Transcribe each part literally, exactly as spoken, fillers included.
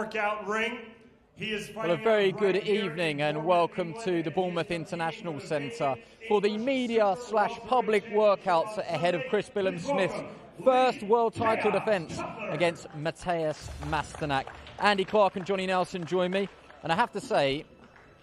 Workout ring. He is well, a very good evening and welcome to the Bournemouth International Centre for the media slash public workouts ahead of Chris Billam-Smith's first world title defence against Mateusz Masternak. Andy Clark and Johnny Nelson join me, and I have to say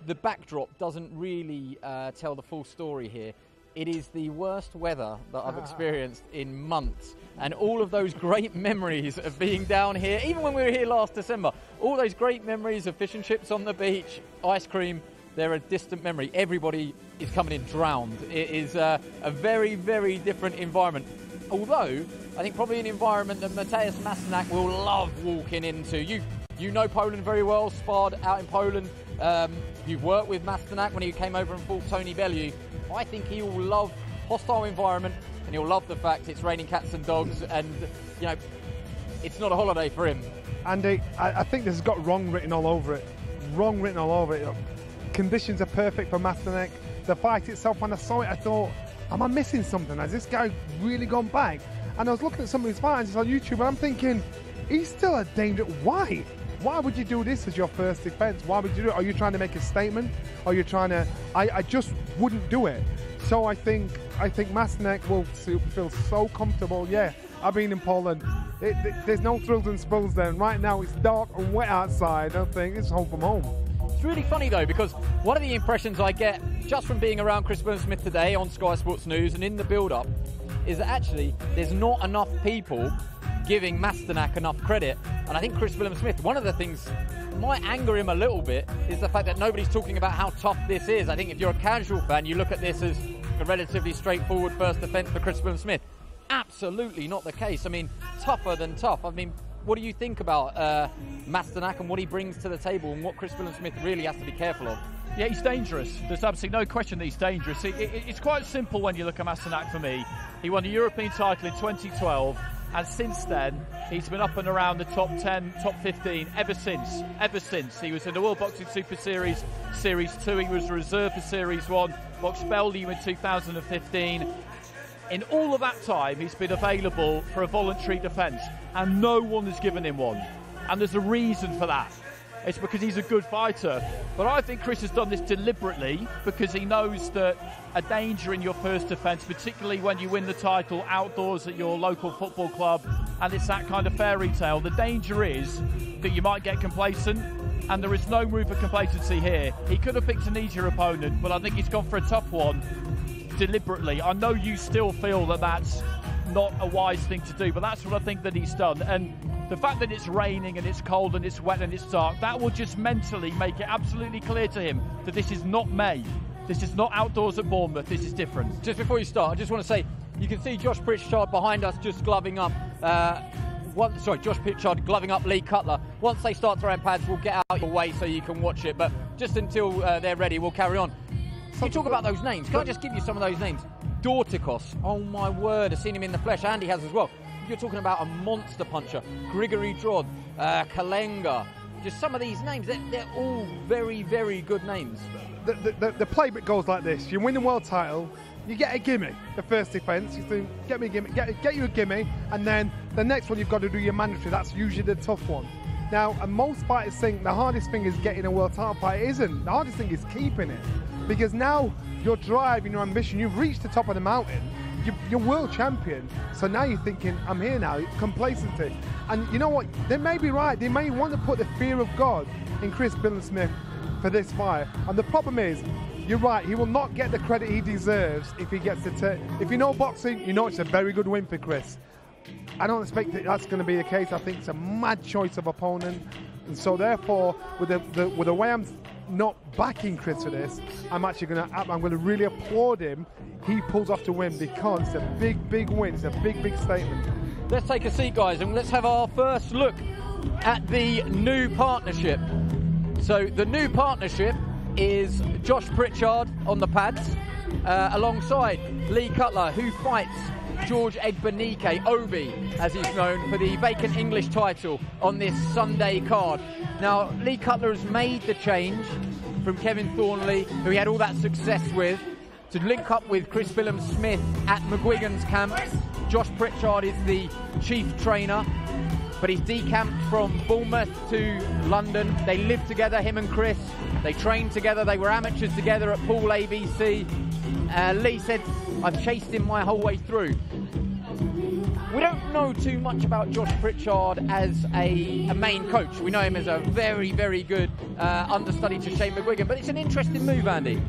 the backdrop doesn't really uh, tell the full story here. It is the worst weather that I've experienced in months. And all of those great memories of being down here, even when we were here last December, all those great memories of fish and chips on the beach, ice cream, they're a distant memory. Everybody is coming in drowned. It is uh, a very, very different environment. Although, I think probably an environment that Mateusz Masternak will love walking into. You, you know Poland very well, sparred out in Poland. Um, you've worked with Masternak when he came over and fought Tony Bellew. I think he will love hostile environment, and he'll love the fact it's raining cats and dogs, and, you know, it's not a holiday for him. Andy, I, I think this has got wrong written all over it. Wrong written all over it. Conditions are perfect for Masternak. The fight itself, when I saw it, I thought, am I missing something? Has this guy really gone back? And I was looking at some of his fights on YouTube, and I'm thinking, he's still a danger. Why? Why would you do this as your first defence? Why would you do it? Are you trying to make a statement? Are you trying to... I, I just wouldn't do it. So I think I think Masternak will feel so comfortable. Yeah, I've been in Poland. It, it, there's no thrills and spills there. And right now it's dark and wet outside. I think it's home from home. It's really funny, though, because one of the impressions I get just from being around Chris Billam-Smith today on Sky Sports News and in the build-up is that actually there's not enough people giving Masternak enough credit. And I think Chris Billam-Smith, one of the things that might anger him a little bit is the fact that nobody's talking about how tough this is. I think if you're a casual fan, you look at this as a relatively straightforward first defence for Chris Billam-Smith. Absolutely not the case. I mean, tougher than tough. I mean, what do you think about uh, Masternak and what he brings to the table and what Chris Billam-Smith really has to be careful of? Yeah, he's dangerous. There's absolutely no question that he's dangerous. It, it, it's quite simple when you look at Masternak for me. He won the European title in twenty twelve. And since then, he's been up and around the top ten, top fifteen, ever since, ever since. He was in the World Boxing Super Series, Series two. He was a reserve for Series one. Boxed Bellew in two thousand fifteen. In all of that time, he's been available for a voluntary defence, and no one has given him one. And there's a reason for that. It's because he's a good fighter. But I think Chris has done this deliberately because he knows that a danger in your first defence, particularly when you win the title outdoors at your local football club, and it's that kind of fairy tale, the danger is that you might get complacent, and there is no room for complacency here. He could have picked an easier opponent, but I think he's gone for a tough one deliberately. I know you still feel that that's not a wise thing to do, but that's what I think that he's done. And the fact that it's raining and it's cold and it's wet and it's dark, that will just mentally make it absolutely clear to him that this is not May. This is not outdoors at Bournemouth. This is different. Just before you start, I just want to say, you can see Josh Pritchard behind us just gloving up. Uh, one, sorry, Josh Pritchard gloving up Lee Cutler. Once they start throwing pads, we'll get out of your way so you can watch it. But just until uh, they're ready, we'll carry on. You talk about those names. Can I just give you some of those names? Dortikos. Oh, my word. I've seen him in the flesh. Andy has as well. You're talking about a monster puncher. Grigory Drozd, uh, Kalenga, just some of these names, they're, they're all very, very good names. The, the, the playbook goes like this. You win the world title, you get a gimme, the first defence. You think, get me a gimme, get, get you a gimme, and then the next one you've got to do your mandatory. That's usually the tough one. Now, and most fighters think the hardest thing is getting a world title fight. It isn't. The hardest thing is keeping it. Because now your drive and your ambition, you've reached the top of the mountain. You're world champion, so now you're thinking, I'm here now, complacency. And you know what? They may be right. They may want to put the fear of God in Chris Billam-Smith for this fight. And the problem is, you're right, he will not get the credit he deserves if he gets the... If you know boxing, you know it's a very good win for Chris. I don't expect that that's going to be the case. I think it's a mad choice of opponent. And so therefore, with the, the, with the way I'm... not backing Chris for this, I'm actually going to I'm going to really applaud him. He pulls off to win because it's a big, big win. It's a big, big statement. Let's take a seat, guys, and let's have our first look at the new partnership. So the new partnership is Josh Pritchard on the pads uh, alongside Lee Cutler, who fights George Egbenike, Obi, as he's known, for the vacant English title on this Sunday card. Now, Lee Cutler has made the change from Kevin Thornley, who he had all that success with, to link up with Chris Billam-Smith at McGuigan's camp. Josh Pritchard is the chief trainer. but he's decamped from Bournemouth to London. They lived together, him and Chris. They trained together. They were amateurs together at Pool A B C. Uh, Lee said, I've chased him my whole way through. We don't know too much about Josh Pritchard as a, a main coach. We know him as a very, very good uh, understudy to Shane McGuigan, but it's an interesting move, Andy.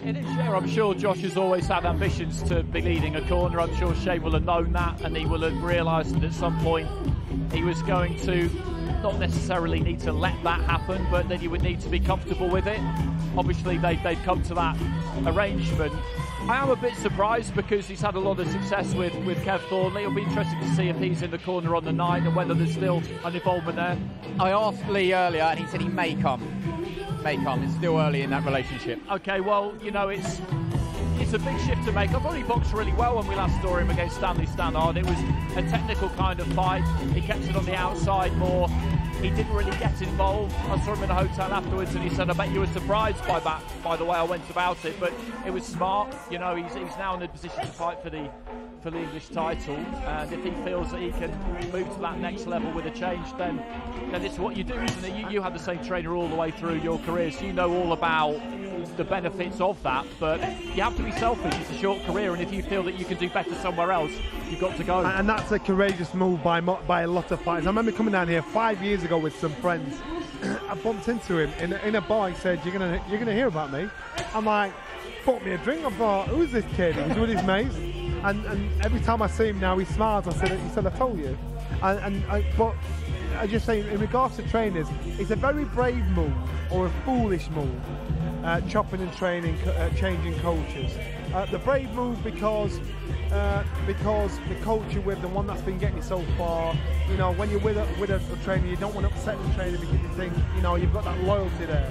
It is, yeah. I'm sure Josh has always had ambitions to be leading a corner. I'm sure Shane will have known that, and he will have realised that at some point he was going to not necessarily need to let that happen, but then you would need to be comfortable with it. Obviously, they've, they've come to that arrangement. I am a bit surprised because he's had a lot of success with, with Kev Thornley. It'll be interesting to see if he's in the corner on the night and whether there's still an involvement there. I asked Lee earlier and he said he may come. May come. It's still early in that relationship. OK, well, you know, it's it's a big shift to make. I thought he boxed really well when we last saw him against Stanley Stannard. It was a technical kind of fight. He kept it on the outside more. He didn't really get involved. I saw him in a hotel afterwards and he said, I bet you were surprised by that, by the way I went about it, but it was smart. You know, he's, he's now in a position to fight for the for the English title, and if he feels that he can move to that next level with a change, then, then it's what you do, isn't it? You, you have the same trainer all the way through your career, so you know all about the benefits of that, but you have to be selfish. It's a short career, and if you feel that you can do better somewhere else, you've got to go. And that's a courageous move by, by a lot of fighters. I remember coming down here five years ago with some friends. I bumped into him in, in a bar. He said, you're gonna you're gonna hear about me. I'm like, bought me a drink. I thought, who's this kid? He's with his mates, and, and every time I see him now he smiles. I said, he said, I told you. And, and I, but I just say, in regards to trainers, it's a very brave move or a foolish move, uh, chopping and training, uh, changing cultures. Uh, the brave move because uh, because the coach you're with, the one that's been getting you so far, you know, when you're with a, with a, a trainer, you don't want to upset the trainer because you think, you know, you've got that loyalty there.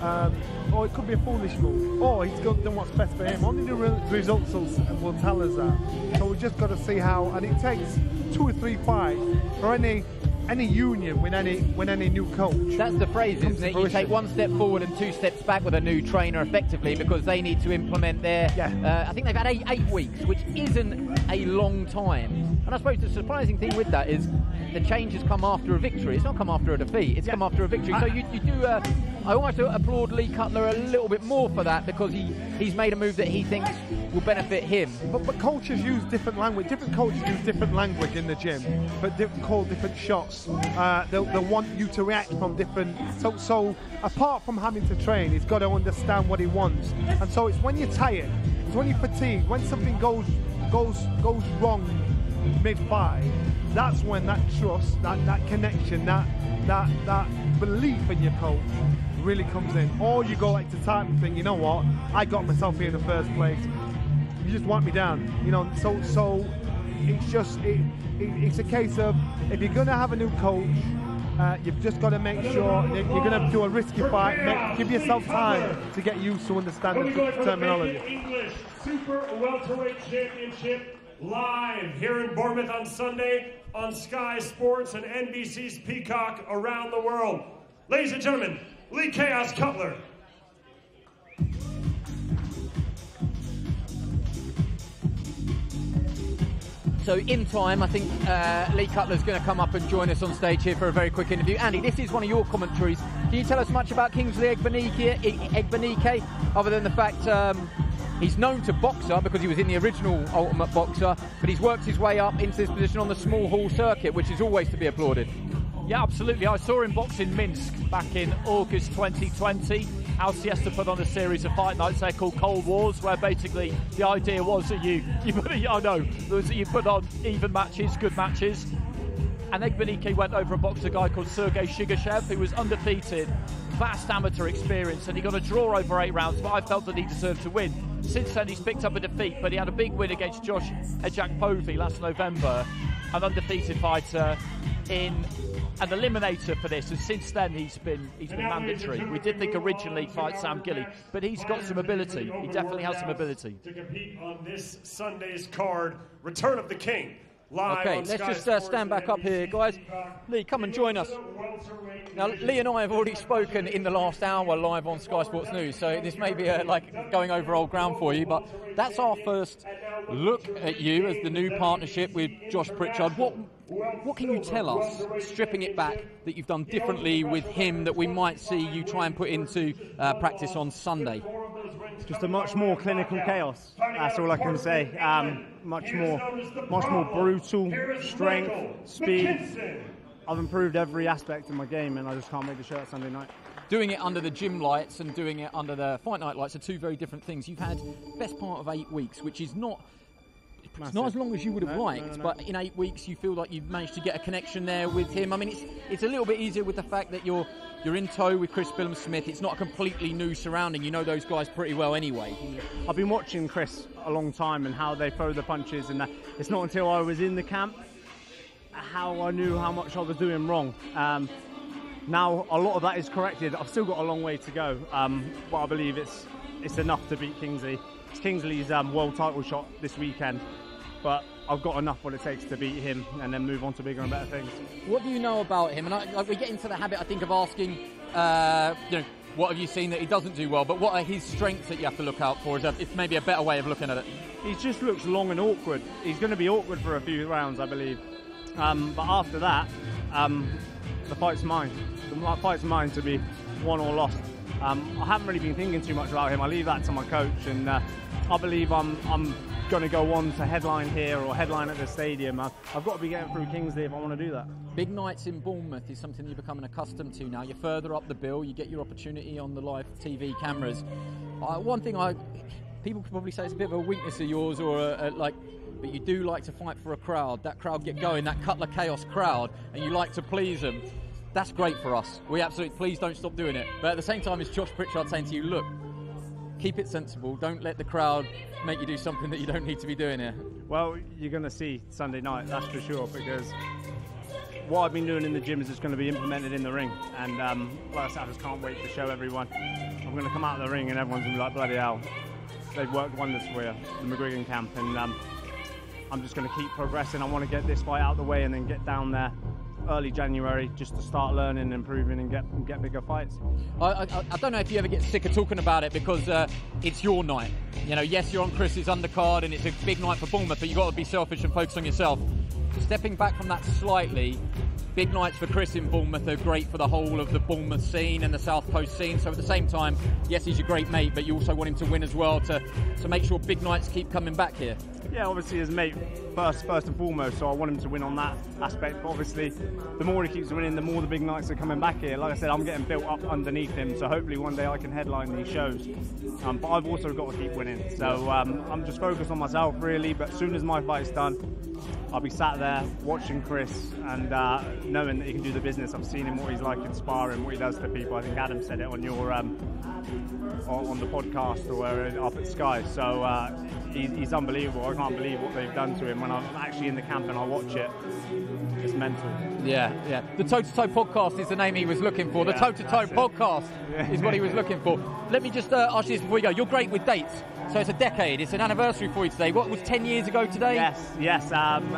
Um, or it could be a foolish move. Or he's done what's best for him. Only the re results will tell us that. So we've just got to see how, and it takes two or three fights for any any union with any with any new coach. That's the phrase, isn't it? You take one step forward and two steps back with a new trainer, effectively, because they need to implement their... Yeah. Uh, I think they've had eight, eight weeks, which isn't a long time. And I suppose the surprising thing with that is the change has come after a victory. It's not come after a defeat. It's yeah. come after a victory. I, so you, you do... Uh, I almost applaud Lee Cutler a little bit more for that, because he, he's made a move that he thinks will benefit him. But, but coaches use different language. Different coaches use different language in the gym, but different, call different shots. Uh, they'll, they'll want you to react from different... So, so apart from having to train, he's got to understand what he wants. And so it's when you're tired, it's when you're fatigued, when something goes goes goes wrong mid-fight, that's when that trust, that, that connection, that, that, that belief in your coach really comes in. Or you go like to time and think, you know what, I got myself here in the first place. You just wipe me down. You know, so... so It's just, it, it, it's a case of, if you're going to have a new coach, uh, you've just got to make sure that you're going to do a risky fight. Make, give yourself time to get used to understanding the terminology. English Super Welterweight Championship live here in Bournemouth on Sunday on Sky Sports and N B C's Peacock around the world. Ladies and gentlemen, Lee Chaos Cutler. So in time, I think uh, Lee Cutler's going to come up and join us on stage here for a very quick interview. Andy, this is one of your commentaries. Can you tell us much about Kingsley Egbenike, other than the fact um, he's known to boxer because he was in the original Ultimate Boxer, but he's worked his way up into this position on the small hall circuit, which is always to be applauded. Yeah, absolutely. I saw him box in Minsk back in August twenty twenty. Al Siesta put on a series of fight nights there called Cold Wars, where basically the idea was that you, you put, I know, was that you put on even matches, good matches. And Egbenike went over and boxed a guy called Sergei Shigashev, who was undefeated, vast amateur experience, and he got a draw over eight rounds, but I felt that he deserved to win. Since then, he's picked up a defeat, but he had a big win against Josh Ejakpovi last November, an undefeated fighter in... an eliminator for this, and since then he's been he's been mandatory. We did think originally he'd fight Sam Gilly, but he's got some ability. He definitely has some ability to compete on this Sunday's card. Return of the King. Live. Okay, let's just uh, stand back up here, guys. Lee, come and join us. Now, Lee and I have already spoken in the last hour live on Sky Sports News, so this may be a, like going over old ground for you, but that's our first look at you as the new partnership with Josh Pritchard. What, what can you tell us, stripping it back, that you've done differently with him that we might see you try and put into uh, practice on Sunday? Just a much more clinical chaos, that's all I can say. Um, much more, much more brutal, strength, speed. I've improved every aspect of my game, and I just can't make the shirt Sunday night. Doing it under the gym lights and doing it under the fight night lights are two very different things. You've had best part of eight weeks, which is not it's not as long as you would have no, liked, no, no, no. but in eight weeks you feel like you've managed to get a connection there with him. I mean, it's it's a little bit easier with the fact that you're you're in tow with Chris Billam-Smith. It's not a completely new surrounding. You know those guys pretty well anyway. I've been watching Chris a long time and how they throw the punches, and that. It's not until I was in the camp how I knew how much I was doing wrong. Um, now a lot of that is corrected. I've still got a long way to go, um, but I believe it's it's enough to beat Kingsley. It's Kingsley's um, world title shot this weekend, but I've got enough what it takes to beat him and then move on to bigger and better things. What do you know about him? And I, like, we get into the habit, I think, of asking, uh, you know, what have you seen that he doesn't do well, but what are his strengths that you have to look out for? Is that, it's maybe a better way of looking at it. He just looks long and awkward. He's going to be awkward for a few rounds, I believe. Um, but after that, um, the fight's mine. The fight's mine to be won or lost. Um, I haven't really been thinking too much about him. I leave that to my coach, and uh, I believe I'm, I'm going to go on to headline here or headline at the stadium. I've, I've got to be getting through Kingsley if I want to do that. Big nights in Bournemouth is something you're becoming accustomed to now. You're further up the bill. You get your opportunity on the live T V cameras. Uh, one thing I people could probably say it's a bit of a weakness of yours, or a, a, like. But you do like to fight for a crowd. That crowd get going, that Cutler Chaos crowd, and you like to please them. That's great for us. We absolutely, please don't stop doing it. But at the same time, it's Josh Pritchard saying to you, look, keep it sensible. Don't let the crowd make you do something that you don't need to be doing here. Well, you're going to see Sunday night, that's for sure, because what I've been doing in the gym is just going to be implemented in the ring. And um, like I said, I just can't wait to show everyone. I'm going to come out of the ring and everyone's going to be like, bloody hell, they've worked wonders for you, the McGuigan camp. And um, I'm just going to keep progressing. I want to get this fight out of the way and then get down there early January just to start learning and improving and get and get bigger fights. I, I, I don't know if you ever get sick of talking about it, because uh, it's your night. You know, yes, you're on Chris's undercard and it's a big night for Bournemouth, but you've got to be selfish and focus on yourself. Stepping back from that slightly, big nights for Chris in Bournemouth are great for the whole of the Bournemouth scene and the South Coast scene. So at the same time, yes, he's your great mate, but you also want him to win as well to, to make sure big nights keep coming back here. Yeah, obviously his mate first, first and foremost, so I want him to win on that aspect. But obviously, the more he keeps winning, the more the big nights are coming back here. Like I said, I'm getting built up underneath him, so hopefully one day I can headline these shows. Um, but I've also got to keep winning, so um, I'm just focused on myself, really. But as soon as my fight's done, I'll be sat there watching Chris and uh, knowing that he can do the business. I've seen him, what he's like, inspiring, what he does to people. I think Adam said it on your um, on the podcast or up at Sky. So uh, he's, he's unbelievable. I can't believe what they've done to him. When I'm actually in the camp and I watch it, it's mental. Yeah, yeah. The Toe-to-Toe podcast is the name he was looking for. The yeah, Toe-to-Toe podcast yeah. is what he was looking for. Let me just uh, ask you this before we go. You're great with dates. So it's a decade, it's an anniversary for you today. What was ten years ago today? Yes, yes, um,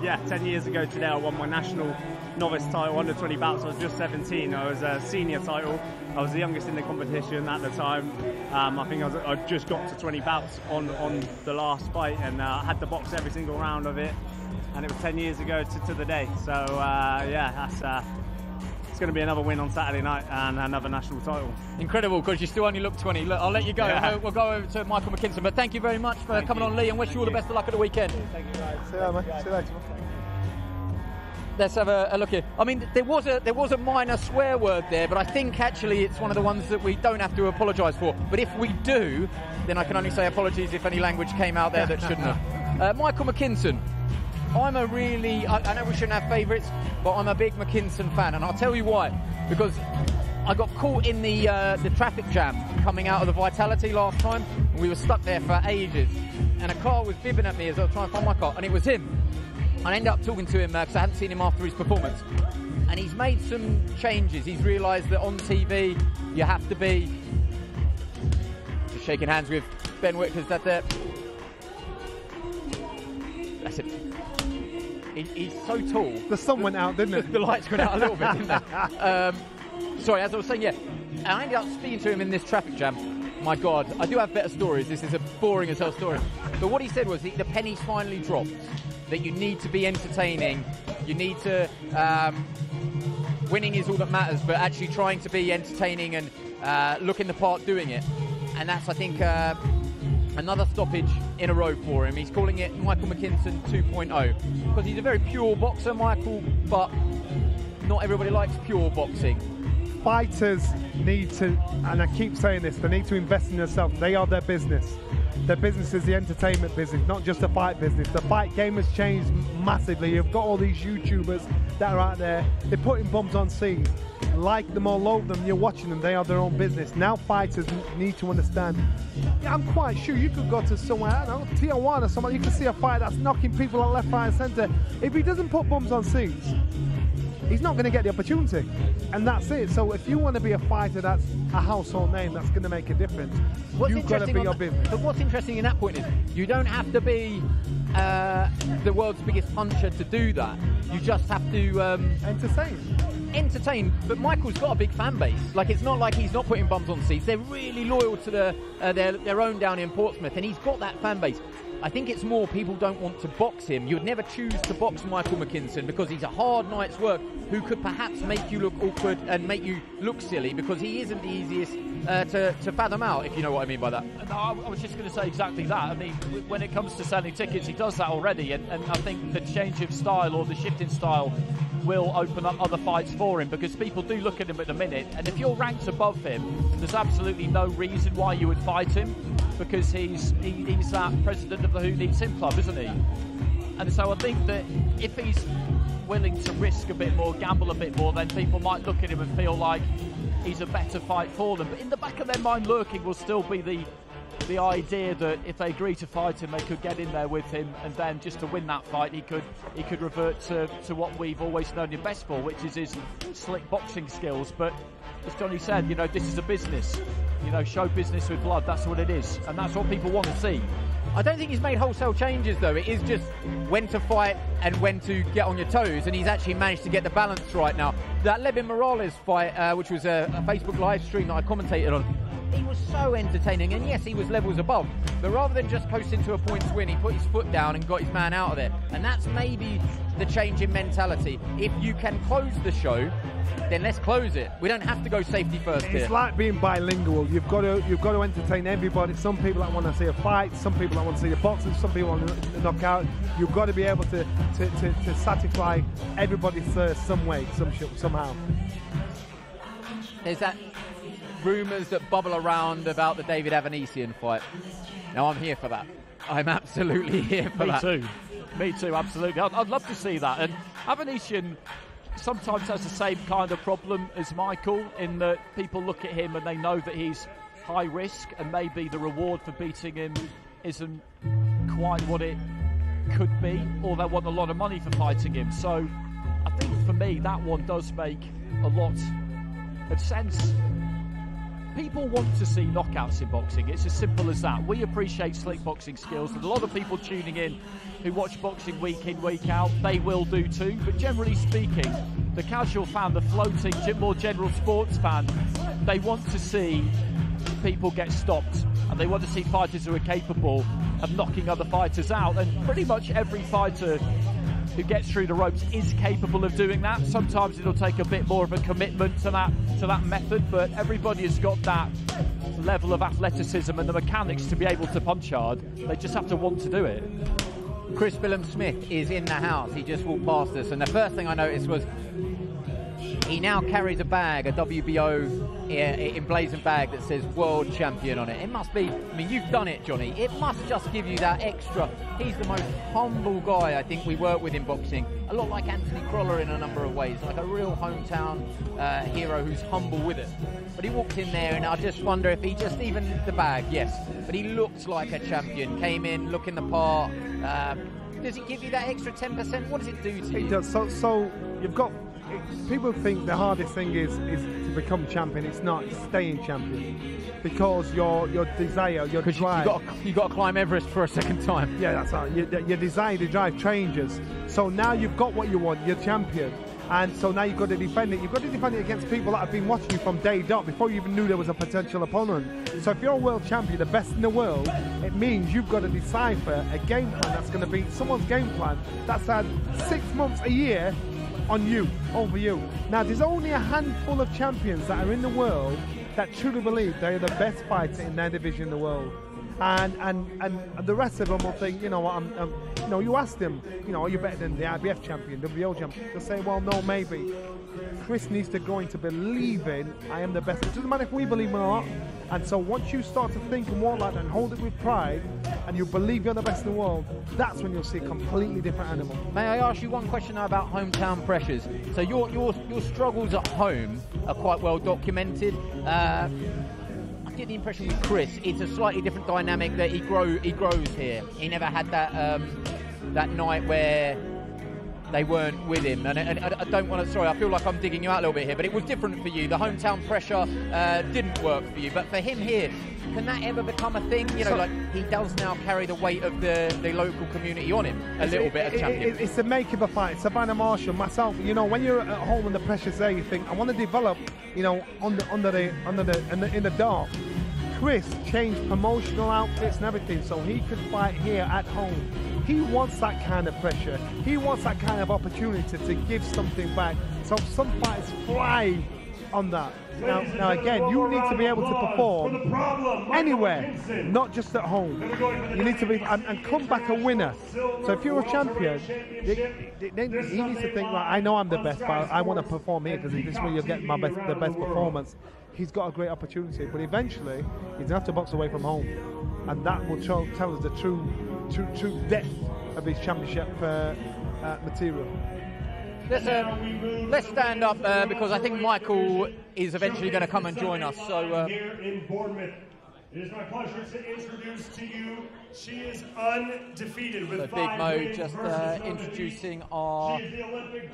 yeah, ten years ago today I won my national novice title, under twenty bouts. I was just seventeen, I was a senior title. I was the youngest in the competition at the time. Um, I think I, was, I just got to twenty bouts on, on the last fight, and uh, I had to box every single round of it. And it was ten years ago to, to the day. So uh, yeah, that's... Uh, It's going to be another win on Saturday night and another national title. Incredible, because you still only look twenty. Look, I'll let you go. Yeah. We'll go over to Michael McKinson. But thank you very much for thank coming you. on, Lee, and wish thank you all you. the best of luck at the weekend. Thank you, guys. See you later, mate. See you later. Let's have a, a look here. I mean, there was a there was a minor swear word there, but I think actually it's one of the ones that we don't have to apologise for. But if we do, then I can only say apologies if any language came out there that shouldn't have. Uh, Michael McKinson. I'm a really, I, I know we shouldn't have favourites, but I'm a big McKinson fan, and I'll tell you why. Because I got caught in the uh, the traffic jam coming out of the Vitality last time, and we were stuck there for ages. And a car was bibbing at me as I was trying to find my car, and it was him. I ended up talking to him because uh, I hadn't seen him after his performance. And he's made some changes. He's realised that on T V, you have to be... Just shaking hands with Ben Whitaker, is that there? That's it. He, he's so tall. The sun went out, didn't it? The lights went out a little bit, didn't they? Um, sorry, as I was saying, yeah, and I ended up speaking to him in this traffic jam. My God, I do have better stories. This is a boring as hell story. But what he said was that the penny's finally dropped, that you need to be entertaining. You need to... Um, winning is all that matters, but actually trying to be entertaining and uh, looking the part doing it. And that's, I think, uh, another stoppage in a row for him. He's calling it Michael McKinson two point oh, because he's a very pure boxer, Michael, but not everybody likes pure boxing. Fighters need to, and I keep saying this, they need to invest in themselves. They are their business. Their business is the entertainment business, not just the fight business. The fight game has changed massively. You've got all these YouTubers that are out there. They're putting bums on scenes. Like them or loathe them, you're watching them. They are their own business. Now fighters need to understand. Yeah, I'm quite sure you could go to somewhere, I don't know, Tijuana, somewhere, you can see a fight that's knocking people on left, right and centre. If he doesn't put bums on scenes, he's not going to get the opportunity. And that's it. So if you want to be a fighter that's a household name, that's going to make a difference, what's you've got to be your business. But what's interesting in that point is you don't have to be uh, the world's biggest puncher to do that. You just have to... Um, entertain. Entertain. But Michael's got a big fan base. Like, it's not like he's not putting bums on seats. They're really loyal to the, uh, their, their own down in Portsmouth, and he's got that fan base. I think it's more people don't want to box him. You'd never choose to box Michael McKinson because he's a hard night's work who could perhaps make you look awkward and make you look silly, because he isn't the easiest uh, to, to fathom out, if you know what I mean by that. No, I was just going to say exactly that. I mean, when it comes to selling tickets, he does that already, and, and I think the change of style or the shift in style will open up other fights for him, because people do look at him at the minute, and if you're ranked above him, there's absolutely no reason why you would fight him, because he's he, he's that president of the Who Needs Him Club, isn't he? And so I think that if he's willing to risk a bit more, gamble a bit more, then people might look at him and feel like he's a better fight for them. But in the back of their mind lurking will still be the the idea that if they agree to fight him, they could get in there with him, and then just to win that fight, he could he could revert to, to what we've always known him best for, which is his slick boxing skills. But as Johnny said, you know, this is a business. You know, show business with blood, that's what it is. And that's what people want to see. I don't think he's made wholesale changes, though. It is just when to fight and when to get on your toes, and he's actually managed to get the balance right now. That Levin Morales fight, uh, which was a, a Facebook live stream that I commentated on, he was so entertaining, and yes, he was levels above, but rather than just coasting to a points win, he put his foot down and got his man out of there. And that's maybe the change in mentality. If you can close the show, then let's close it. We don't have to go safety first here. It's like being bilingual. You've got to you've got to entertain everybody. Some people that want to see a fight, some people that want to see a boxing, some people want to knock out. You've got to be able to to, to, to satisfy everybody's thirst some way, some somehow. There's that rumours that bubble around about the David Avanissian fight. Now, I'm here for that. I'm absolutely here for Me that. Me too. Me too, absolutely. I'd, I'd love to see that. And Avanissian sometimes has the same kind of problem as Michael, in that people look at him and they know that he's high risk, and maybe the reward for beating him isn't quite what it could be, or they want a lot of money for fighting him. So I think for me that one does make a lot of sense. People want to see knockouts in boxing. It's as simple as that. We appreciate slick boxing skills, and a lot of people tuning in who watch boxing week in, week out, they will do too. But generally speaking, the casual fan, the floating, more general sports fan, they want to see people get stopped, and they want to see fighters who are capable of knocking other fighters out. And pretty much every fighter who gets through the ropes is capable of doing that. Sometimes it'll take a bit more of a commitment to that to that method, but everybody has got that level of athleticism and the mechanics to be able to punch hard. They just have to want to do it. Chris Billam-Smith is in the house. He just walked past us, and the first thing I noticed was he now carries a bag, a W B O emblazoned bag that says World Champion on it. It must be, I mean, you've done it, Johnny. It must just give you that extra. He's the most humble guy I think we work with in boxing. A lot like Anthony Croller in a number of ways, like a real hometown uh, hero who's humble with it. But he walked in there, and I just wonder if he just, even the bag, yes, but he looks like a champion. Came in, looking the part. Uh, does it give you that extra ten percent? What does it do to you? It does. So, so you've got... People think the hardest thing is is to become champion. It's not. It's staying champion, because your your desire, your drive. You got you got to climb Everest for a second time. Yeah, that's right. Your, your desire, the drive changes. So now you've got what you want. You're champion. and so now you've got to defend it. You've got to defend it against people that have been watching you from day dot, before you even knew there was a potential opponent. So if you're a world champion, the best in the world, it means you've got to decipher a game plan that's going to be someone's game plan that's had six months, a year, on you, over you. Now, there's only a handful of champions that are in the world that truly believe they are the best fighter in their division in the world. And, and, and the rest of them will think, you know what, I'm, I'm, you know, you ask them, you know, are you better than the I B F champion, W B O champion? They'll say, well, no, maybe. Chris needs to go into believing I am the best. It doesn't matter if we believe him or not. And so once you start to think and walk like that and hold it with pride, and you believe you're the best in the world, that's when you'll see a completely different animal. May I ask you one question now about hometown pressures? So your, your, your struggles at home are quite well documented. Uh, get the impression with Chris, it's a slightly different dynamic that he grow he grows here. He never had that um, that night where they weren't with him. And, and, and I don't want to, sorry, I feel like I'm digging you out a little bit here, but it was different for you. The hometown pressure uh, didn't work for you, but for him here, can that ever become a thing? You know, so, like he does now carry the weight of the, the local community on him a little it, bit. It, of champion. It, it's the make of a fight. Savannah Marshall, myself. You know, when you're at home and the pressure's there, you think I want to develop. You know, under under the under the in the, in the dark. Chris changed promotional outfits and everything so he could fight here at home. He wants that kind of pressure. He wants that kind of opportunity to give something back. So some fighters thrive on that. Now, now again, you need to be able to perform anywhere, not just at home. You need to be and, and come back a winner. So if you're a champion, they, they, he needs to think, right, I know I'm the best, but I want to perform here because this is where you'll get my best, the best performance. He's got a great opportunity, but eventually he's going to have to box away from home, and that will tell us the true, true, true depth of his championship uh, uh, material. Let's, uh, let's stand up uh, because I think Michael is eventually going to come and join us. So uh... here in Bournemouth, it is my pleasure to introduce to you. She is undefeated with so Big Mo just uh, introducing our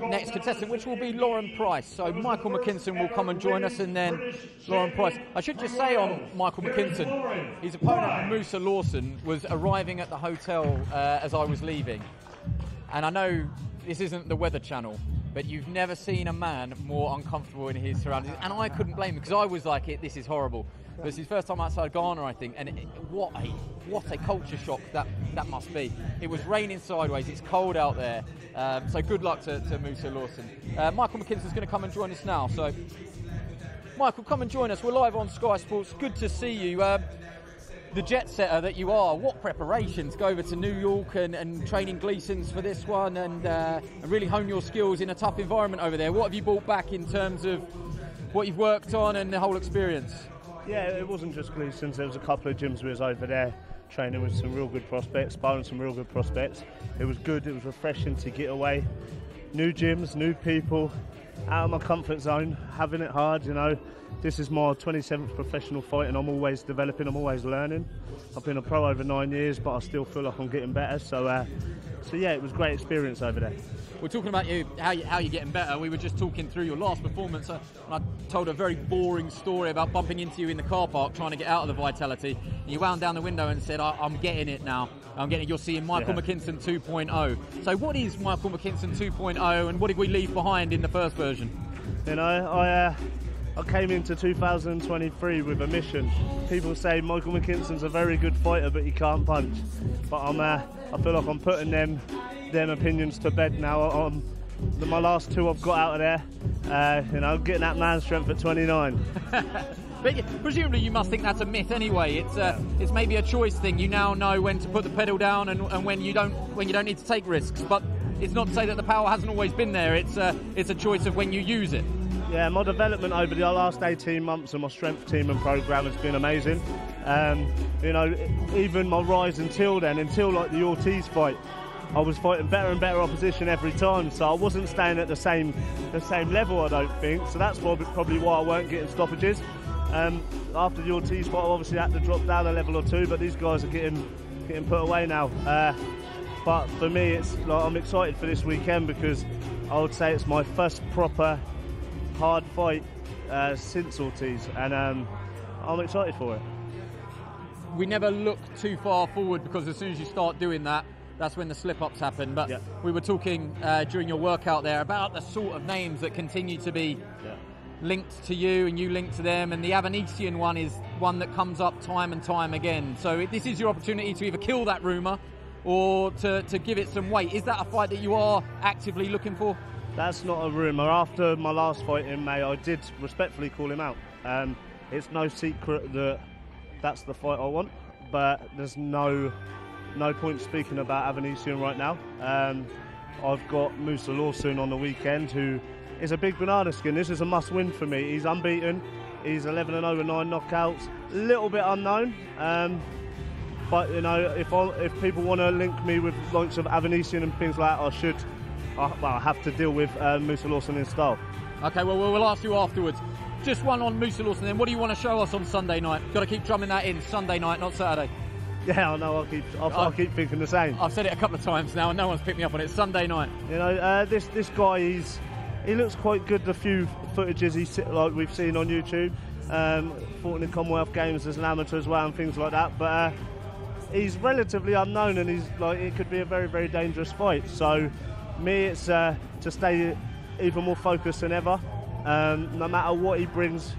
next contestant, which will be Lauren Price. So Michael McKinson will come and join us, and then Lauren Price. I should just say on Michael McKinson, his opponent Musa Lawson was arriving at the hotel uh, as I was leaving, and I know. This isn't the Weather Channel, but you've never seen a man more uncomfortable in his surroundings. And I couldn't blame him, because I was like, this is horrible. But it's his first time outside Ghana, I think, and it, what a what a culture shock that, that must be. It was raining sideways, it's cold out there. Um, so good luck to, to Musa Lawson. Uh, Michael McKinson's going to come and join us now. So, Michael, come and join us. We're live on Sky Sports. Good to see you. Um, the jet-setter that you are, what preparations? Go over to New York and, and training Gleason's for this one and, uh, and really hone your skills in a tough environment over there. What have you brought back in terms of what you've worked on and the whole experience? Yeah, it wasn't just Gleason's. There was a couple of gyms we was over there training with some real good prospects, sparring some real good prospects. It was good, it was refreshing to get away. New gyms, new people, out of my comfort zone, having it hard, you know. This is my twenty-seventh professional fight and I'm always developing, I'm always learning. I've been a pro over nine years, but I still feel like I'm getting better. So, uh, so yeah, it was a great experience over there. We're talking about you, how, you, how you're getting better. We were just talking through your last performance. Uh, and I told a very boring story about bumping into you in the car park, trying to get out of the Vitality. And you wound down the window and said, I I'm getting it now. I'm getting it. You're seeing Michael yeah. McKinson two point oh. So what is Michael McKinson two point oh and what did we leave behind in the first version? You know, I... Uh, I came into two thousand twenty-three with a mission. People say Michael McKinson's a very good fighter, but he can't punch. But I'm, uh, I feel like I'm putting them, them opinions to bed now. I'm, my last two I've got out of there, uh, you know, getting that man strength at twenty-nine. But presumably you must think that's a myth anyway. It's uh, it's maybe a choice thing. You now know when to put the pedal down and, and when you don't when you don't need to take risks. But it's not to say that the power hasn't always been there. It's uh, it's a choice of when you use it. Yeah, my development over the last eighteen months and my strength team and programme has been amazing. Um, you know, even my rise until then, until like the Ortiz fight, I was fighting better and better opposition every time, so I wasn't staying at the same the same level, I don't think. So that's probably why I weren't getting stoppages. Um, after the Ortiz fight, I obviously had to drop down a level or two, but these guys are getting getting put away now. Uh, but for me, it's like I'm excited for this weekend because I would say it's my first proper hard fight uh, since Ortiz, and um, I'm excited for it. We never look too far forward because as soon as you start doing that, that's when the slip-ups happen. But yeah. we were talking uh, during your workout there about the sort of names that continue to be yeah. linked to you and you linked to them, and the Avanissian one is one that comes up time and time again. So it, this is your opportunity to either kill that rumour or to, to give it some weight. Is that a fight that you are actively looking for? That's not a rumour. After my last fight in May, I did respectfully call him out. Um, it's no secret that that's the fight I want, but there's no no point speaking about Avanissian right now. Um, I've got Musa Lawson on the weekend, who is a big banana skin. This is a must-win for me. He's unbeaten. He's eleven and oh with nine knockouts. A little bit unknown. Um, But, you know, if I, if people want to link me with likes of Avanissian and things like that, I should, I, well, I have to deal with uh, Musa Lawson in style. OK, well, we'll ask you afterwards. Just one on Musa Lawson then. What do you want to show us on Sunday night? Got to keep drumming that in. Sunday night, not Saturday. Yeah, I know. I'll keep, I'll, I'll keep thinking the same. I've said it a couple of times now and no one's picked me up on it. Sunday night. You know, uh, this this guy, he's, he looks quite good. The few footages he's, like we've seen on YouTube. Um, fought in the Commonwealth Games as an amateur as well and things like that. But... Uh, he's relatively unknown, and he's like it could be a very, very dangerous fight. So, me, it's uh, to stay even more focused than ever. Um, no matter what he brings,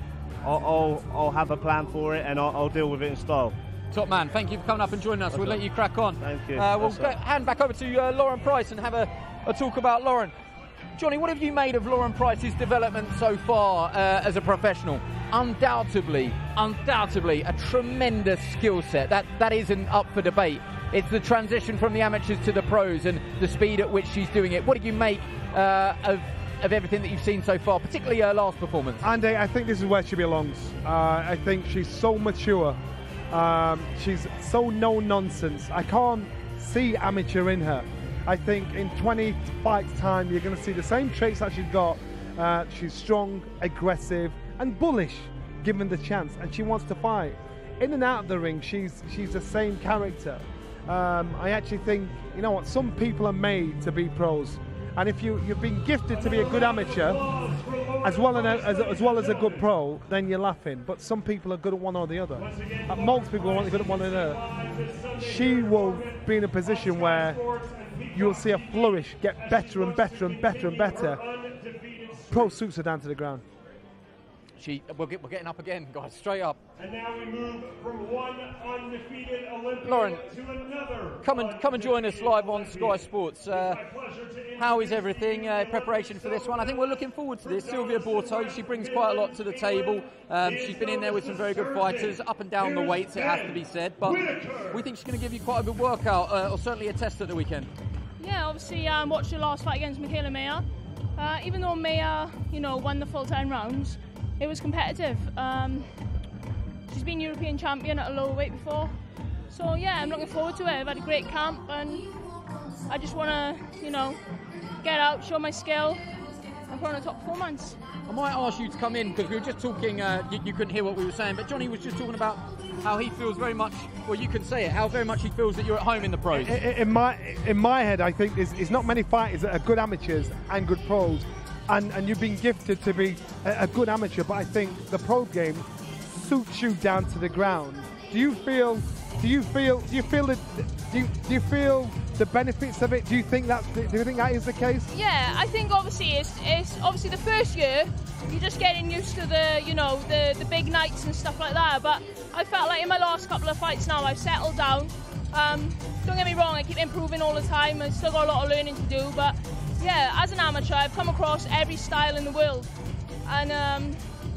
I'll, I'll, I'll have a plan for it, and I'll, I'll deal with it in style. Top man, thank you for coming up and joining us. That's we'll right. let you crack on. Thank you. Uh, we'll go, hand back over to uh, Lauren Price and have a, a talk about Lauren. Johnny, what have you made of Lauren Price's development so far uh, as a professional? Undoubtedly, undoubtedly a tremendous skill set. That, that isn't up for debate. It's the transition from the amateurs to the pros and the speed at which she's doing it. What do you make uh, of, of everything that you've seen so far, particularly her last performance? Andy, I think this is where she belongs. Uh, I think she's so mature. Um, she's so no-nonsense. I can't see amateur in her. I think in twenty fights' time, you're going to see the same traits that she's got. Uh, she's strong, aggressive, and bullish, given the chance, and she wants to fight. In and out of the ring, she's she's the same character. Um, I actually think, you know what, some people are made to be pros, and if you, you've been gifted to be a good amateur, as well as, as, as well as a good pro, then you're laughing, but some people are good at one or the other. Uh, most people are good at one or the other. She will be in a position where you'll see a flourish, get better and better and better and better. Pro suits are down to the ground. She, we're, get, we're getting up again, guys, straight up. And now we move from one undefeated Olympian Lauren, to another. Come and come and join us live on Sky Sports. Uh, how is everything? Uh, preparation for this one? I think we're looking forward to this. Sylvia Borto, she brings quite a lot to the table. Um, she's been in there with some very good fighters, up and down the weights, it has to be said. But we think she's going to give you quite a good workout, uh, or certainly a test at the weekend. Yeah, obviously, um, watched her last fight against Michaela Mayer. Uh, even though Mayer, you know, won the full ten rounds. It was competitive. Um, she's been European champion at a lower weight before. So yeah, I'm looking forward to it. I've had a great camp and I just want to, you know, get out, show my skill and put on a top performance. I might ask you to come in because we were just talking, uh, you, you couldn't hear what we were saying, but Johnny was just talking about how he feels very much, well you can say it, how very much he feels that you're at home in the pros. In, in, my, in my head, I think there's, there's not many fighters that are good amateurs and good pros. And, and you've been gifted to be a, a good amateur, but I think the pro game suits you down to the ground. Do you feel? Do you feel? Do you feel the? Do you, do you feel the benefits of it? Do you think that? Do you think that is the case? Yeah, I think obviously it's, it's obviously the first year you're just getting used to the you know the the big nights and stuff like that. But I felt like in my last couple of fights now I've settled down. Um, don't get me wrong, I keep improving all the time. I've still got a lot of learning to do, but. Yeah, as an amateur, I've come across every style in the world. And um,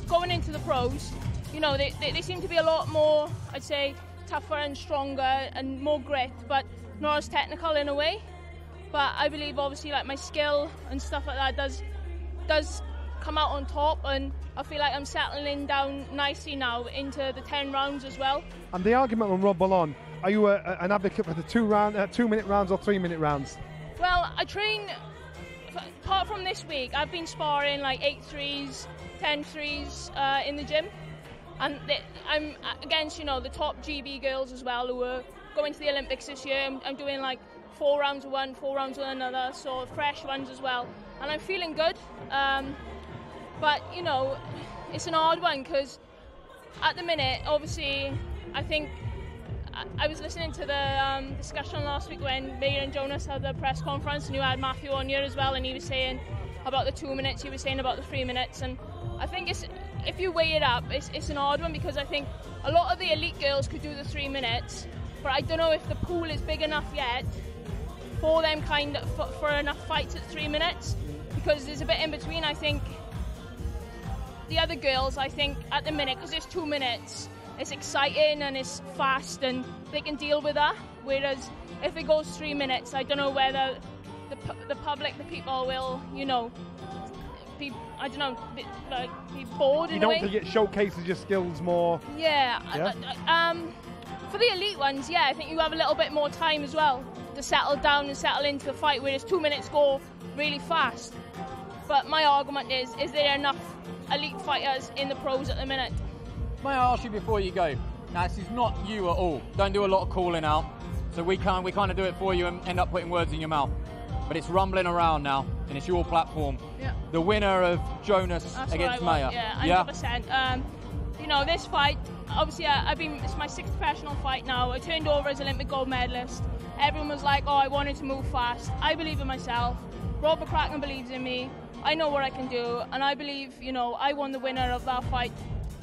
going into the pros, you know, they, they, they seem to be a lot more, I'd say, tougher and stronger and more grit, but not as technical in a way. But I believe, obviously, like my skill and stuff like that does does come out on top. And I feel like I'm settling down nicely now into the ten rounds as well. And the argument on Rob Ballon, are you a, an advocate for the two round, uh, two-minute rounds or three-minute rounds? Well, I train... Apart from this week, I've been sparring like eight threes, ten threes uh, in the gym, and they, I'm against you know the top G B girls as well who are going to the Olympics this year. I'm, I'm doing like four rounds of one, four rounds of another, so fresh ones as well, and I'm feeling good. Um, but you know, it's an hard one because at the minute, obviously, I think I was listening to the um, discussion last week when Mayer and Jonas had the press conference, and you had Matthew on here as well, and he was saying about the two minutes, he was saying about the three minutes, and I think it's, if you weigh it up, it's, it's an odd one, because I think a lot of the elite girls could do the three minutes, but I don't know if the pool is big enough yet for them kind of, for, for enough fights at three minutes, because there's a bit in between, I think. The other girls, I think, at the minute, because it's two minutes, it's exciting and it's fast and they can deal with that. Whereas if it goes three minutes, I don't know whether the the public, the people will, you know, be, I don't know, be, like, be bored in a way. You don't think it showcases your skills more? Yeah. yeah. I, I, um, for the elite ones, yeah, I think you have a little bit more time as well to settle down and settle into the fight, whereas two minutes go really fast. But my argument is, is there enough elite fighters in the pros at the minute? May I ask you before you go, now this is not you at all, don't do a lot of calling out, so we can't, we kind of do it for you and end up putting words in your mouth, but it's rumbling around now and it's your platform. Yeah. The winner of Jonas That's against Mayer. Yeah, one hundred percent. Yeah? Um, you know, this fight, obviously I, I've been, it's my sixth professional fight now, I turned over as Olympic gold medalist, everyone was like, oh, I wanted to move fast, I believe in myself, Robert Cracken believes in me, I know what I can do, and I believe, you know, I won the winner of that fight.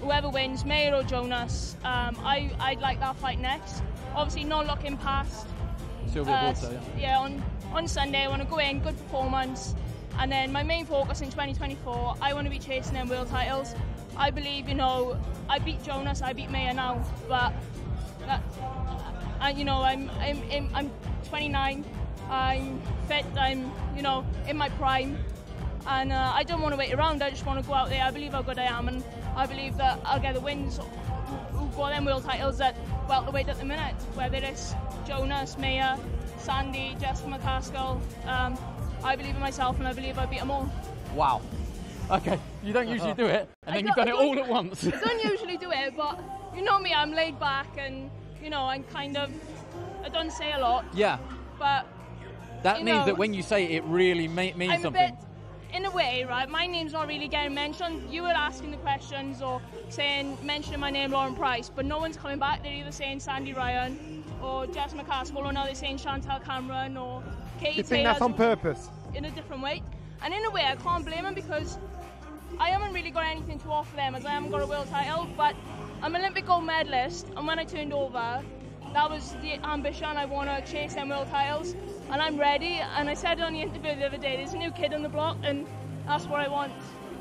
Whoever wins, Mayer or Jonas, um, I, I'd like that fight next. Obviously, no locking past. Sylvia uh, Borto, yeah. Yeah, on, on Sunday, I want to go in, good performance. And then my main focus in twenty twenty-four, I want to be chasing them world titles. I believe, you know, I beat Jonas, I beat Mayer now, but, that, and you know, I'm, I'm, I'm twenty-nine, I'm fit, I'm, you know, in my prime. And uh, I don't want to wait around, I just want to go out there, I believe how good I am, and I believe that I'll get the wins, who got them world titles at welterweight at the minute, whether it's Jonas, Mayer, Sandy, Jessica McCaskill. um, I believe in myself and I believe I beat them all. Wow. Okay, you don't usually do it, and I then you've done it all at once. I don't usually do it, but you know me, I'm laid back and, you know, I'm kind of, I don't say a lot. Yeah. But, that means know, that when you say it, it really means I'm something. A bit, in a way, right, my name's not really getting mentioned. You were asking the questions or saying, mentioning my name, Lauren Price, but no one's coming back. They're either saying Sandy Ryan or Jess McCaskill, or now they're saying Chantal Cameron or Katie. You think that's on purpose? In a different way. And in a way, I can't blame them, because I haven't really got anything to offer them, as I haven't got a world title, but I'm an Olympic gold medalist, and when I turned over, that was the ambition. I want to chase them world titles, and I'm ready. And I said on the interview the other day, there's a new kid on the block, and that's what I want.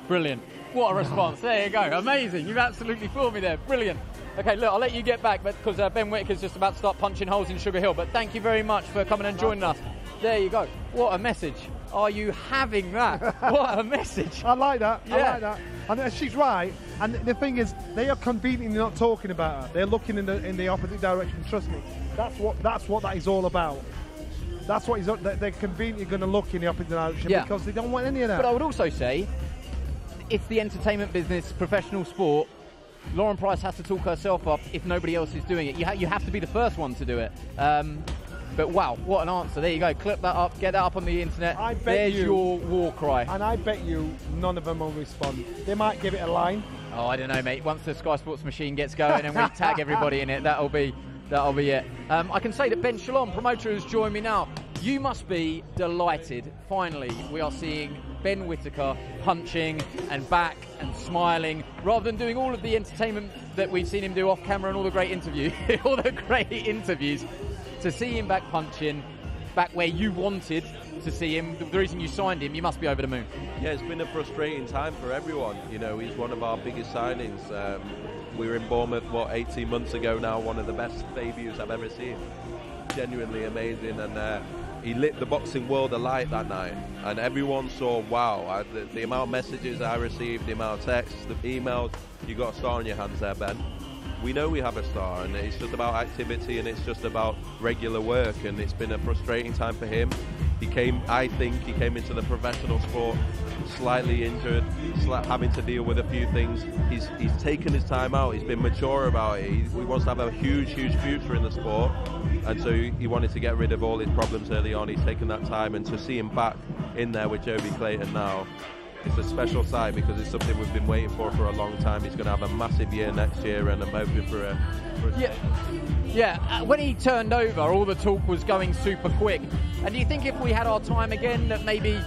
Brilliant. What a response. There you go. Amazing. You've absolutely fooled me there. Brilliant. Okay, look, I'll let you get back, because uh, Ben Whitaker's just about to start punching holes in Sugar Hill. But thank you very much for coming and joining us. There you go. What a message. Are you having that? What a message. I like that. Yeah. I like that. And she's right. And the thing is, they are conveniently not talking about her. They're looking in the in the opposite direction. Trust me, that's what that's what that is all about. That's what is they're conveniently going to look in the opposite direction, yeah, because they don't want any of that. But I would also say, it's the entertainment business, professional sport. Lauren Price has to talk herself up if nobody else is doing it. You ha you have to be the first one to do it. Um, But wow, what an answer. There you go. Clip that up. Get that up on the internet. I bet There's you, your war cry. And I bet you none of them will respond. They might give it a line. Oh, I don't know, mate. Once the Sky Sports machine gets going and we tag everybody in it, that'll be, that'll be it. Um, I can say that Ben Shalom, promoter, has joined me now. You must be delighted. Finally, we are seeing Ben Whitaker punching and back and smiling, rather than doing all of the entertainment that we've seen him do off camera and all the great interviews. all the great interviews. To see him back punching, back where you wanted to see him, the reason you signed him, you must be over the moon. Yeah, it's been a frustrating time for everyone. You know, he's one of our biggest signings. Um, we were in Bournemouth, what, eighteen months ago now, one of the best debuts I've ever seen. Genuinely amazing, and uh, he lit the boxing world alight that night. And everyone saw, wow, I, the, the amount of messages I received, the amount of texts, the emails, you got a star on your hands there, Ben. We know we have a star, and it's just about activity, and it's just about regular work, and it's been a frustrating time for him. He came, I think he came into the professional sport slightly injured, sli having to deal with a few things. He's, he's taken his time out, he's been mature about it, he, he wants to have a huge, huge future in the sport, and so he wanted to get rid of all his problems early on. He's taken that time, and to see him back in there with Joby Clayton now, It's a special sight because it's something we've been waiting for for a long time. He's going to have a massive year next year, and I'm hoping for a... For a yeah, yeah. Uh, when he turned over, all the talk was going super quick. And do you think if we had our time again that maybe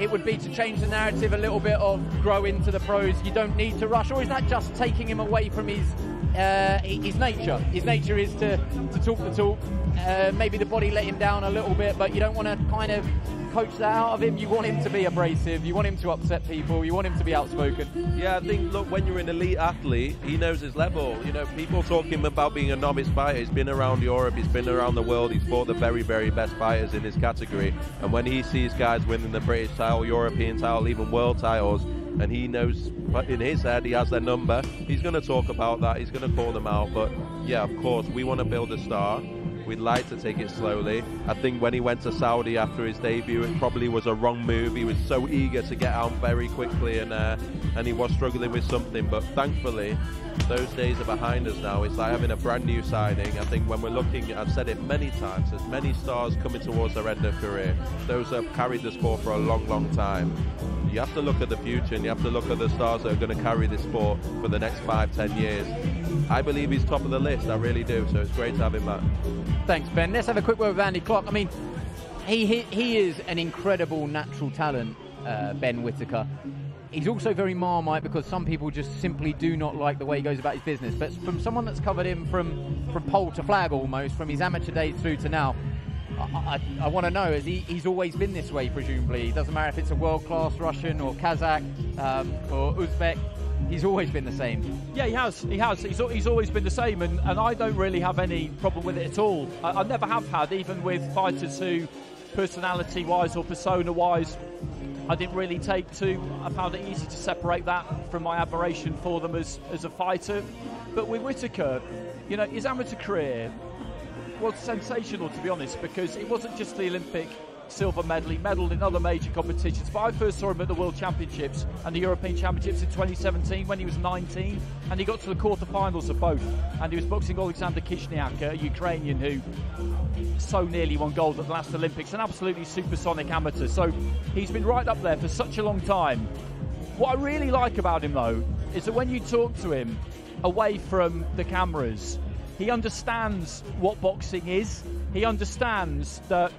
it would be to change the narrative a little bit of grow into the pros, you don't need to rush? Or is that just taking him away from his uh, his nature? His nature is to, to talk the talk. Uh, maybe the body let him down a little bit, but you don't want to kind of coach that out of him. You want him to be abrasive, you want him to upset people, you want him to be outspoken. Yeah, I think, look, when you're an elite athlete, he knows his level. You know, people talk him about being a novice fighter. He's been around Europe, he's been around the world, he's fought the very, very best fighters in his category. And when he sees guys winning the British title, European title, even world titles, and he knows in his head he has their number, he's going to talk about that, he's going to call them out. But yeah, of course, we want to build a star. We'd like to take it slowly. I think when he went to Saudi after his debut, it probably was a wrong move. He was so eager to get out very quickly, and uh, and he was struggling with something. But thankfully, those days are behind us now. It's like having a brand new signing. I think when we're looking, I've said it many times, there's many stars coming towards their end of career. Those have carried the sport for a long, long time. You have to look at the future, and you have to look at the stars that are going to carry this sport for the next five, ten years. I believe he's top of the list, I really do. So it's great to have him back. Thanks, Ben. Let's have a quick word with Andy Clark. I mean, he he, he is an incredible natural talent, uh, Ben Whitaker. He's also very Marmite because some people just simply do not like the way he goes about his business. But from someone that's covered him from, from pole to flag almost, from his amateur days through to now, I, I, I want to know, is he, he's always been this way, presumably? It doesn't matter if it's a world-class Russian or Kazakh um, or Uzbek. He's always been the same. Yeah, he has. He has. He's, he's always been the same, and, and I don't really have any problem with it at all. I, I never have had, even with fighters who, personality-wise or persona-wise, I didn't really take to. I found it easy to separate that from my admiration for them as, as a fighter. But with Whitaker, you know, his amateur career was sensational, to be honest, because it wasn't just the Olympic silver medal. He medalled in other major competitions, but I first saw him at the World Championships and the European Championships in twenty seventeen when he was nineteen, and he got to the quarterfinals of both, and he was boxing Alexander Kishniak, a Ukrainian who so nearly won gold at the last Olympics, an absolutely supersonic amateur. So he's been right up there for such a long time. What I really like about him, though, is that when you talk to him away from the cameras, he understands what boxing is. He understands that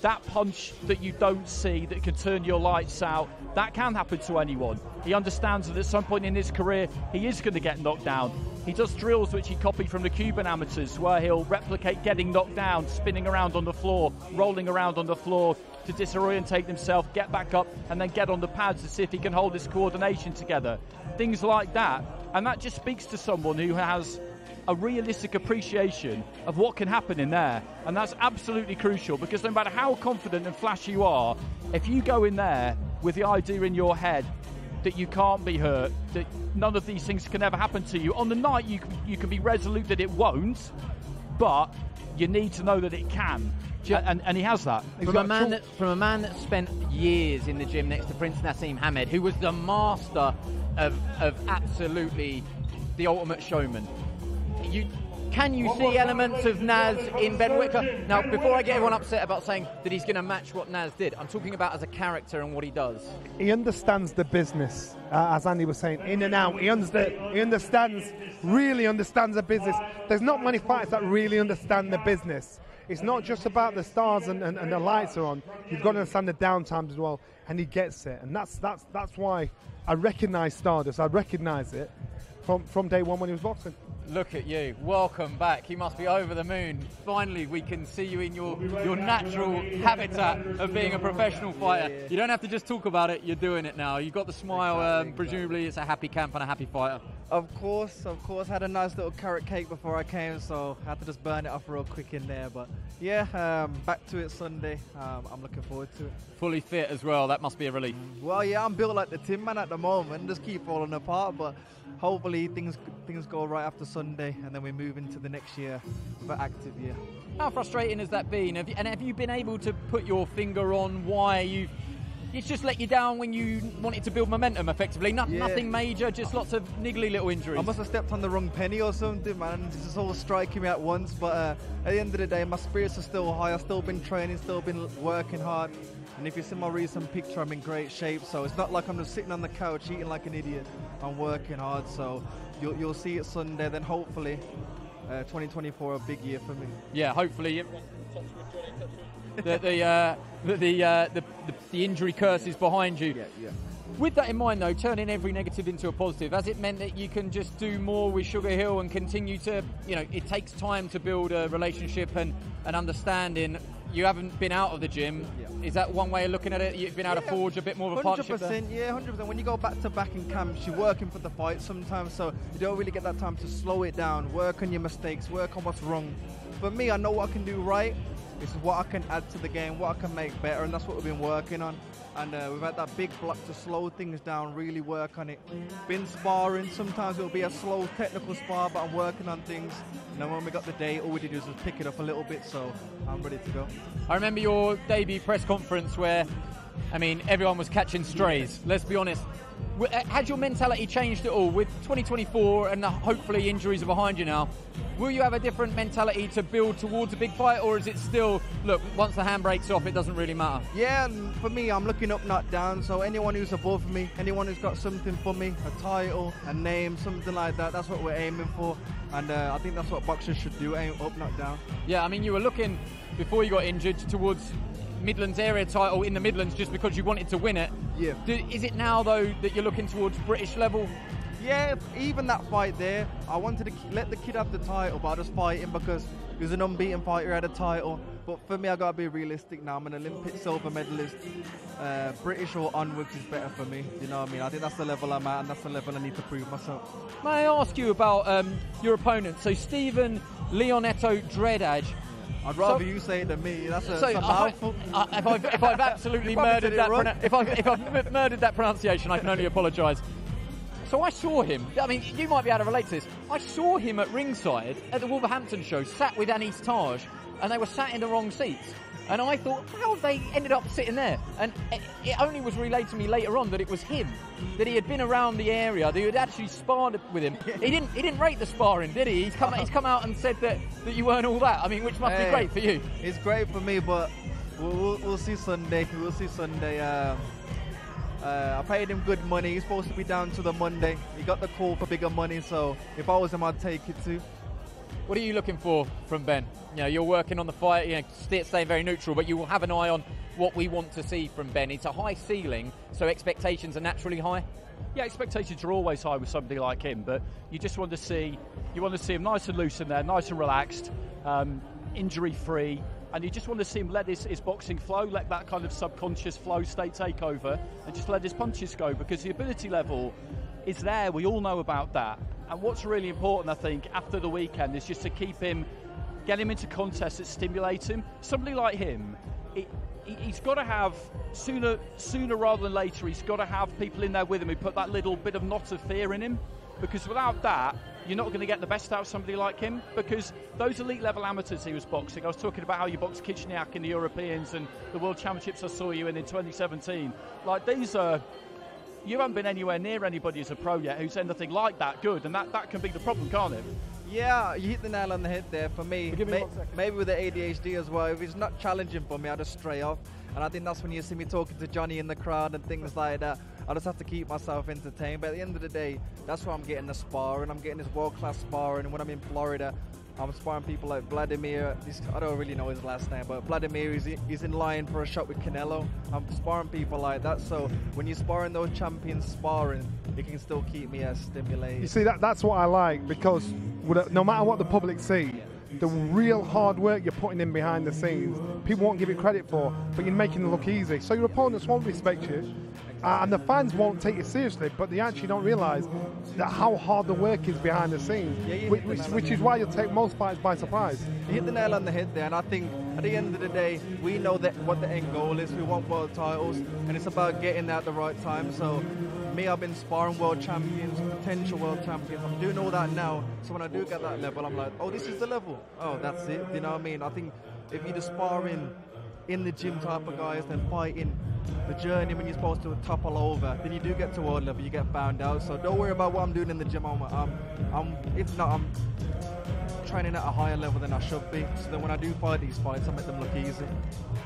that punch that you don't see, that can turn your lights out, that can happen to anyone. He understands that at some point in his career, he is going to get knocked down. He does drills which he copied from the Cuban amateurs, where he'll replicate getting knocked down, spinning around on the floor, rolling around on the floor to disorientate himself, get back up, and then get on the pads to see if he can hold his coordination together. Things like that. And that just speaks to someone who has a realistic appreciation of what can happen in there, and that's absolutely crucial, because no matter how confident and flashy you are, if you go in there with the idea in your head that you can't be hurt, that none of these things can ever happen to you, on the night you, you can be resolute that it won't, but you need to know that it can. And, and he has that. From a, man that, from a man that spent years in the gym next to Prince Naseem Hamed, who was the master of, of absolutely the ultimate showman. You, can you see elements of Naz in Ben Whitaker? Now, before I get everyone upset about saying that he's going to match what Naz did, I'm talking about as a character and what he does. He understands the business, uh, as Andy was saying, in and out. He, understa he understands, really understands the business. There's not many fighters that really understand the business. It's not just about the stars and, and, and the lights are on. You've got to understand the downtimes as well, and he gets it. And that's, that's, that's why I recognise Stardust. I recognise it from, from day one when he was boxing. Look at you. Welcome back. You must be over the moon. Finally, we can see you in your, your natural habitat of being a professional fighter. You don't have to just talk about it. You're doing it now. You've got the smile. Um, presumably, it's a happy camp and a happy fighter. Of course, of course. Had a nice little carrot cake before I came, so I had to just burn it off real quick in there. But yeah, um, back to it Sunday. Um, I'm looking forward to it. Fully fit as well. That must be a relief. Well, yeah, I'm built like the Tin Man at the moment. Just keep falling apart, but hopefully things things go right after Sunday, and then we move into the next year for active year. How frustrating has that been? Have you, and have you been able to put your finger on why you've? It's just let you down when you wanted to build momentum, effectively. No, yeah. Nothing major, just lots of niggly little injuries. I must have stepped on the wrong penny or something, man. It's just all striking me at once. But uh, at the end of the day, my spirits are still high. I've still been training, still been working hard. And if you see my recent picture, I'm in great shape, so it's not like I'm just sitting on the couch eating like an idiot. I'm working hard, so you'll, you'll see it Sunday. Then hopefully uh, twenty twenty-four, a big year for me. Yeah, hopefully. the the, uh, the, the, uh, the the injury curse is behind you. Yeah, yeah. With that in mind, though, turning every negative into a positive, has it meant that you can just do more with Sugar Hill and continue to, you know, it takes time to build a relationship and an understanding? You haven't been out of the gym. Yeah. Is that one way of looking at it? You've been able yeah. to forge a bit more of a partnership there? Yeah, one hundred percent. When you go back-to-back in camps, you're working for the fight sometimes, so you don't really get that time to slow it down, work on your mistakes, work on what's wrong. For me, I know what I can do right. It's what I can add to the game, what I can make better, and that's what we've been working on. And uh, we've had that big block to slow things down, really work on it. Been sparring, sometimes it'll be a slow technical spar, but I'm working on things. And then when we got the day, all we did was pick it up a little bit, so I'm ready to go. I remember your debut press conference where, I mean, everyone was catching strays, let's be honest. Had your mentality changed at all with twenty twenty-four and the hopefully injuries are behind you now? Will you have a different mentality to build towards a big fight, or is it still, look, once the handbrake's off, it doesn't really matter? Yeah, for me, I'm looking up, not down. So anyone who's above me, anyone who's got something for me, a title, a name, something like that, that's what we're aiming for. And uh, I think that's what boxers should do, aim up, not down. Yeah, I mean, you were looking, before you got injured, towards Midlands area title in the Midlands just because you wanted to win it. Yeah. Do, is it now, though, that you're looking towards British level? Yeah, even that fight there, I wanted to let the kid have the title, but I just fight him because he was an unbeaten fighter, he had a title. But for me, I got to be realistic now. I'm an Olympic silver medalist. Uh, British or onwards is better for me. You know what I mean? I think that's the level I'm at, and that's the level I need to prove myself. May I ask you about um, your opponent? So, Stephen Leonetto Dredage. I'd rather so, you say it than me. That's a, so that's a mouthful. I, I, if, I've, if I've absolutely murdered that, if I've, if I've murdered that pronunciation, I can only apologise. So I saw him. I mean, you might be able to relate to this. I saw him at ringside at the Wolverhampton show, sat with Anis Taj, and they were sat in the wrong seats. And I thought, how have they ended up sitting there? And it only was relayed to me later on that it was him, that he had been around the area, that he had actually sparred with him. He didn't he didn't rate the sparring, did he? He's come, he's come out and said that, that you weren't all that. I mean, which must hey, be great for you. It's great for me, but we'll, we'll, we'll see Sunday. We'll see Sunday. Uh, uh, I paid him good money. He's supposed to be down to the Monday. He got the call for bigger money, so if I was him, I'd take it too. What are you looking for from Ben? You know, you're working on the fight, you know, stay, stay very neutral, but you will have an eye on what we want to see from Ben. It's a high ceiling, so expectations are naturally high. Yeah, expectations are always high with somebody like him, but you just want to see, you want to see him nice and loose in there, nice and relaxed, um, injury-free, and you just want to see him let his, his boxing flow, let that kind of subconscious flow state take over, and just let his punches go, because the ability level is there. We all know about that. And what's really important, I think, after the weekend is just to keep him, get him into contests that stimulate him. Somebody like him, it, he's got to have, sooner sooner rather than later, he's got to have people in there with him who put that little bit of knot of fear in him. Because without that, you're not going to get the best out of somebody like him. Because those elite-level amateurs he was boxing, I was talking about how you boxed Kishniak in the Europeans and the World Championships I saw you in in twenty seventeen. Like, these are... You haven't been anywhere near anybody as a pro yet who's anything like that good, and that, that can be the problem, can't it? Yeah, you hit the nail on the head there for me. me May, maybe with the A D H D as well. If it's not challenging for me, I just stray off. And I think that's when you see me talking to Johnny in the crowd and things like that. I just have to keep myself entertained. But at the end of the day, that's why I'm getting the sparring. I'm getting this world-class sparring. And when I'm in Florida, I'm sparring people like Vladimir. This, I don't really know his last name, but Vladimir is is in line for a shot with Canelo. I'm sparring people like that. So when you're sparring those champions sparring, it can still keep me as stimulated. You see, that that's what I like, because no matter what the public see, the real hard work you're putting in behind the scenes, people won't give you credit for, but you're making it look easy. So your opponents won't respect you. Uh, and the fans won't take it seriously, but they actually don't realise that how hard the work is behind the scenes, yeah, which, which, which is why you'll take most fights by surprise. You hit the nail on the head there, and I think at the end of the day, we know that what the end goal is. We want world titles, and it's about getting there at the right time. So me, I've been sparring world champions, potential world champions. I'm doing all that now, so when I do get that level, I'm like, oh, this is the level. Oh, that's it. You know what I mean? I think if you're just sparring in the gym type of guys, then fighting the journey when you're supposed to topple over, then you do get to world level, you get found out. So don't worry about what I'm doing in the gym. I'm, I'm, I'm if not, I'm training at a higher level than I should be, so that when I do fight these fights, I make them look easy.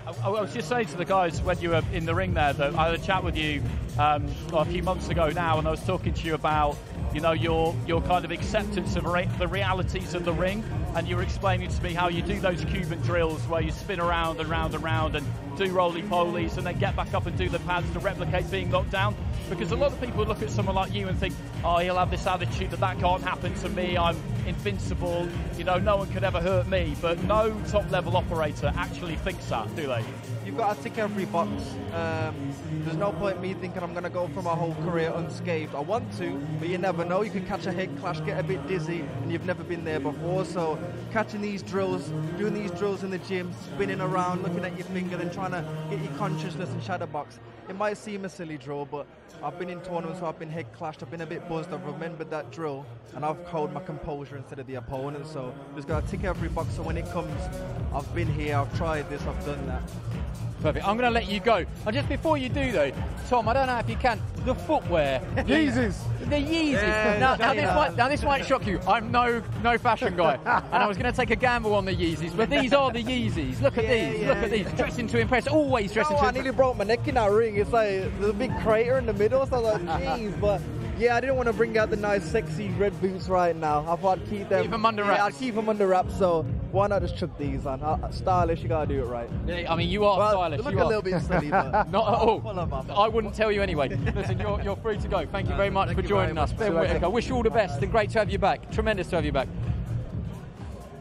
I, I was just saying to the guys when you were in the ring there, that I had a chat with you um, a few months ago now, and I was talking to you about, you know, your your kind of acceptance of re the realities of the ring, and you were explaining to me how you do those Cuban drills where you spin around and round and round and do roly-polies and then get back up and do the pads to replicate being knocked down, because a lot of people look at someone like you and think, oh, he'll have this attitude that that can't happen to me, I'm invincible, you know, no one could ever hurt me, but no top-level operator actually thinks that, do they? You've got to tick every box. Um, there's no point me thinking I'm going to go for my whole career unscathed. I want to, but you never know. You could catch a head clash, get a bit dizzy, and you've never been there before. So catching these drills, doing these drills in the gym, spinning around, looking at your finger, then trying to get your consciousness and shadow box. It might seem a silly drill, but I've been in tournaments where I've been head clashed, I've been a bit buzzed, I've remembered that drill, and I've held my composure instead of the opponent. So just got to tick every box. So when it comes, I've been here, I've tried this, I've done that. Perfect. I'm going to let you go. And just before you do, though, Tom, I don't know if you can, the footwear. Yeezys. The Yeezys. Yeah, now, now, this might, now, this might shock you. I'm no no fashion guy. And I was going to take a gamble on the Yeezys, but these are the Yeezys. Look at yeah, these. Yeah, Look at yeah. these. Dressing to impress. Always dressing no, to I impress. I nearly broke my neck in that ring. It's like there's a big crater in the middle. So I was like, jeez. But, yeah, I didn't want to bring out the nice, sexy red boots right now. I thought I'd keep them. Keep them under wraps. Yeah, I'd keep them under wraps, so... why not just chuck these on? Uh, stylish, you gotta do it right. Yeah, I mean, you are well, stylish. You look you a are. little bit silly, but not at all. I wouldn't tell you anyway. Listen, you're, you're free to go. Thank you very much Thank for joining us. Ben Whitaker, I wish you all the best, and great to have you back. Tremendous to have you back.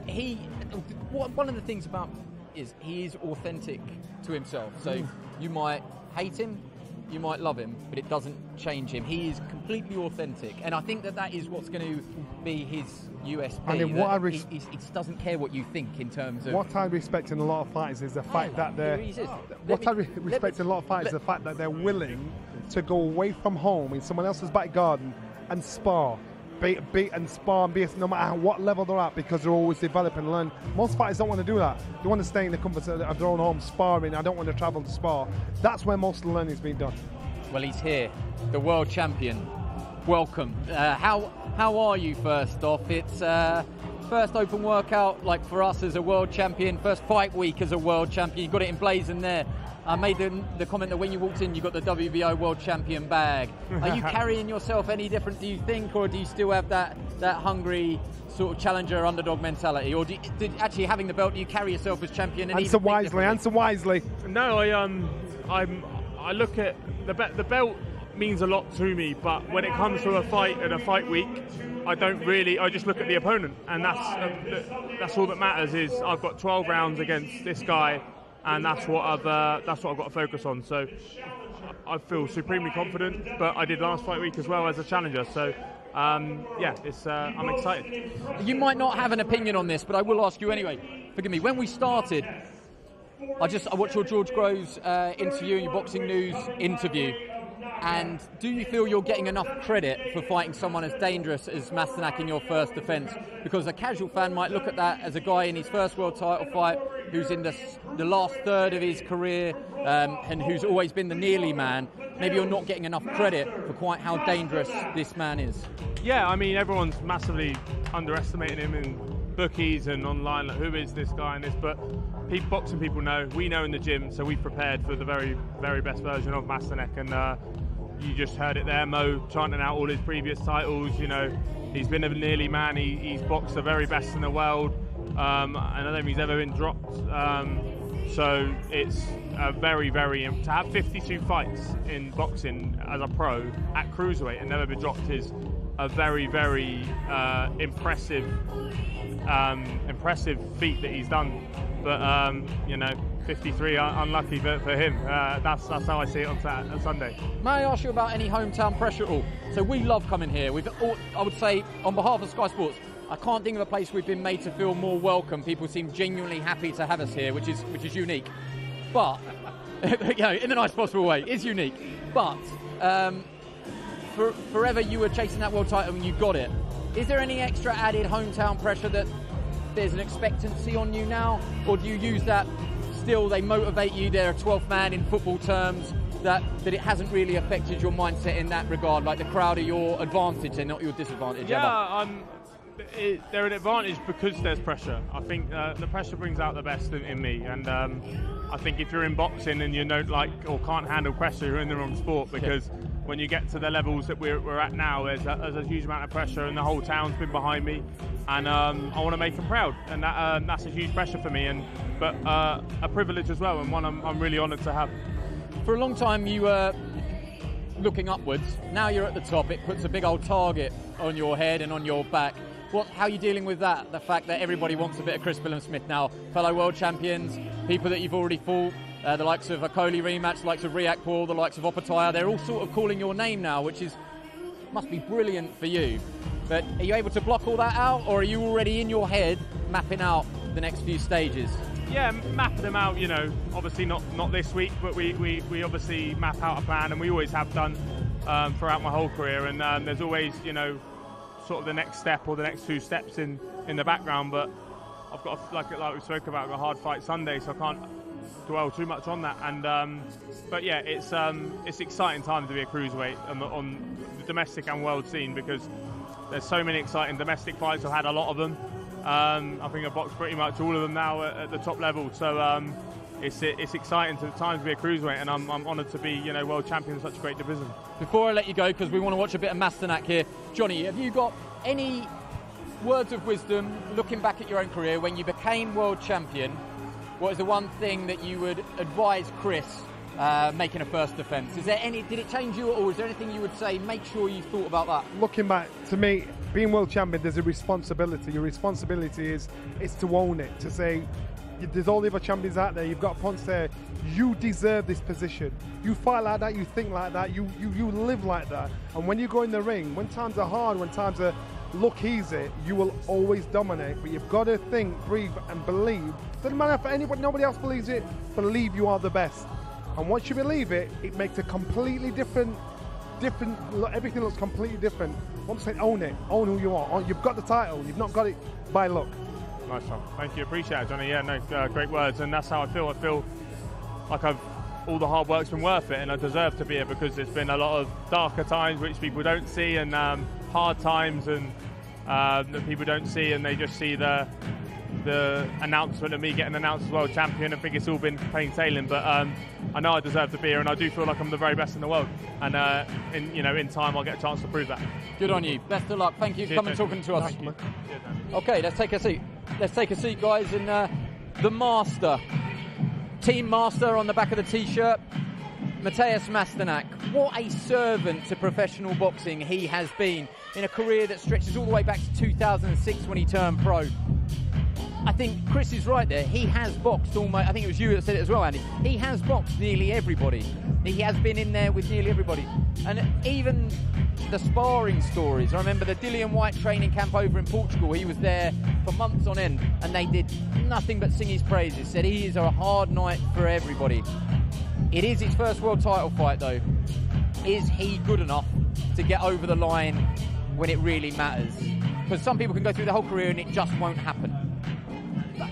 He, one of the things about is he is authentic to himself. So you might hate him, you might love him, but it doesn't change him. He is completely authentic, and I think that that is what's going to be his U S P. I mean, what I he, he, he doesn't care what you think in terms of what I respect in a lot of fighters is the fact that they're what I respect in a lot of fighters is the fact that they're willing to go away from home in someone else's back garden and spar. Beat, beat and spar and be no matter what level they're at, because they're always developing and learn. Most fighters don't want to do that. They want to stay in the comfort of their own home sparring. I don't want to travel to spar. That's where most of the learning's been done. Well, he's here, the world champion. Welcome. Uh, how how are you? First off, it's uh, first open workout like for us as a world champion. First fight week as a world champion. You got it in blazon there. I made the, the comment that when you walked in, you got the W B O World Champion bag. Are you carrying yourself any different, do you think, or do you still have that, that hungry sort of challenger underdog mentality? Or do you, did, actually having the belt, do you carry yourself as champion? And answer wisely, answer wisely. No, I um, I'm, I look at the be the belt means a lot to me, but when it comes to a fight and a fight week, I don't really. I just look at the opponent, and that's uh, that's all that matters. Is I've got twelve rounds against this guy. And that's what I've uh, that's what I've got to focus on. So I feel supremely confident. But I did last fight week as well as a challenger. So um, yeah, it's uh, I'm excited. You might not have an opinion on this, but I will ask you anyway. Forgive me. When we started, I just I watched your George Groves uh, interview, your Boxing News interview. And do you feel you're getting enough credit for fighting someone as dangerous as Masternak in your first defence? Because a casual fan might look at that as a guy in his first world title fight who's in the, the last third of his career um, and who's always been the nearly man. Maybe you're not getting enough credit for quite how dangerous this man is. Yeah, I mean, everyone's massively underestimating him in bookies and online. Like, who is this guy and this? But people, boxing people know. We know in the gym, so we've prepared for the very, very best version of Masternak. And, uh, you just heard it there, Mo chanting out all his previous titles. You know, he's been a nearly man. He, he's boxed the very best in the world, um, and I don't think he's ever been dropped. Um, so it's a very, very to have fifty-two fights in boxing as a pro at cruiserweight and never been dropped is a very, very uh, impressive, um, impressive feat that he's done. But um, you know. fifty-three, unlucky for, for him. Uh, that's that's how I see it on Saturday, on Sunday. May I ask you about any hometown pressure at all? So we love coming here. We've, all, I would say, on behalf of Sky Sports, I can't think of a place we've been made to feel more welcome. People seem genuinely happy to have us here, which is which is unique. But you know, in the nice possible way, it's unique. But um, for, forever you were chasing that world title and you got it. Is there any extra added hometown pressure that there's an expectancy on you now, or do you use that? Still, they motivate you. They're a twelfth man in football terms. That that it hasn't really affected your mindset in that regard. Like the crowd are your advantage, they're not your disadvantage. Yeah, ever. Um, it, they're an advantage because there's pressure. I think uh, the pressure brings out the best in, in me, and um, I think if you're in boxing and you don't like or can't handle pressure, you're in the wrong sport, because yeah. when you get to the levels that we're, we're at now, there's a, there's a huge amount of pressure, and the whole town's been behind me, and um, I want to make them proud, and that, uh, that's a huge pressure for me, and but uh, a privilege as well, and one I'm, I'm really honoured to have. For a long time you were looking upwards, now you're at the top, it puts a big old target on your head and on your back. What, how are you dealing with that, the fact that everybody wants a bit of Chris Billam-Smith now, fellow world champions, people that you've already fought, uh, the likes of Okolie rematch, the likes of Riakpor, the likes of Opataya, they're all sort of calling your name now, which is must be brilliant for you. But are you able to block all that out, or are you already in your head mapping out the next few stages? Yeah, mapping them out, you know, obviously not, not this week, but we, we, we obviously map out a plan, and we always have done um, throughout my whole career, and um, there's always, you know, sort of the next step or the next two steps in, in the background, but I've got, a, like like we spoke about, I've got a hard fight Sunday, so I can't dwell too much on that, and um, but yeah, it's um, it's exciting time to be a cruiserweight on the, on the domestic and world scene, because there's so many exciting domestic fights, I've had a lot of them. Um, I think I've boxed pretty much all of them now at, at the top level, so um, it's it's exciting to the time to be a cruiserweight, and I'm, I'm honoured to be, you know, world champion in such a great division. Before I let you go, because we want to watch a bit of Masternak here, Johnny, have you got any words of wisdom looking back at your own career when you became world champion? What is the one thing that you would advise Chris uh, making a first defence? Is there any? Did it change you at all? Is there anything you would say? Make sure you thought about that. Looking back, to me, being world champion, there's a responsibility. Your responsibility is is to own it, to say, there's all the other champions out there, you've got Ponce there, you deserve this position. You fight like that, you think like that, you, you, you live like that. And when you go in the ring, when times are hard, when times are look easy, you will always dominate, but you've got to think, breathe and believe. Doesn't matter if anybody, nobody else believes it, believe you are the best. And once you believe it, it makes a completely different Different, everything looks completely different. I'm saying own it, own who you are. You've got the title, you've not got it by luck. Nice one, thank you, appreciate it, Johnny. Yeah, no, uh, great words, and that's how I feel. I feel like I've all the hard work's been worth it, and I deserve to be here, because there's been a lot of darker times which people don't see, and um, hard times and um, that people don't see, and they just see the the announcement of me getting announced as world champion. I think it's all been plain sailing, but um, I know I deserve to be here, and I do feel like I'm the very best in the world, and uh, in, you know, in time I'll get a chance to prove that. Good on you, best of luck, thank you for coming and talking to us. Cheers, okay, let's take a seat, let's take a seat guys, and uh, the master, team master on the back of the t-shirt, Mateusz Masternak. What a servant to professional boxing he has been, in a career that stretches all the way back to two thousand six when he turned pro. I think Chris is right there, he has boxed almost, I think it was you that said it as well, Andy, he has boxed nearly everybody, he has been in there with nearly everybody, and even the sparring stories. I remember the Dillian White training camp over in Portugal, he was there for months on end, and they did nothing but sing his praises, said he is a hard night for everybody. It is his first world title fight though, is he good enough to get over the line when it really matters? Because some people can go through their whole career and it just won't happen.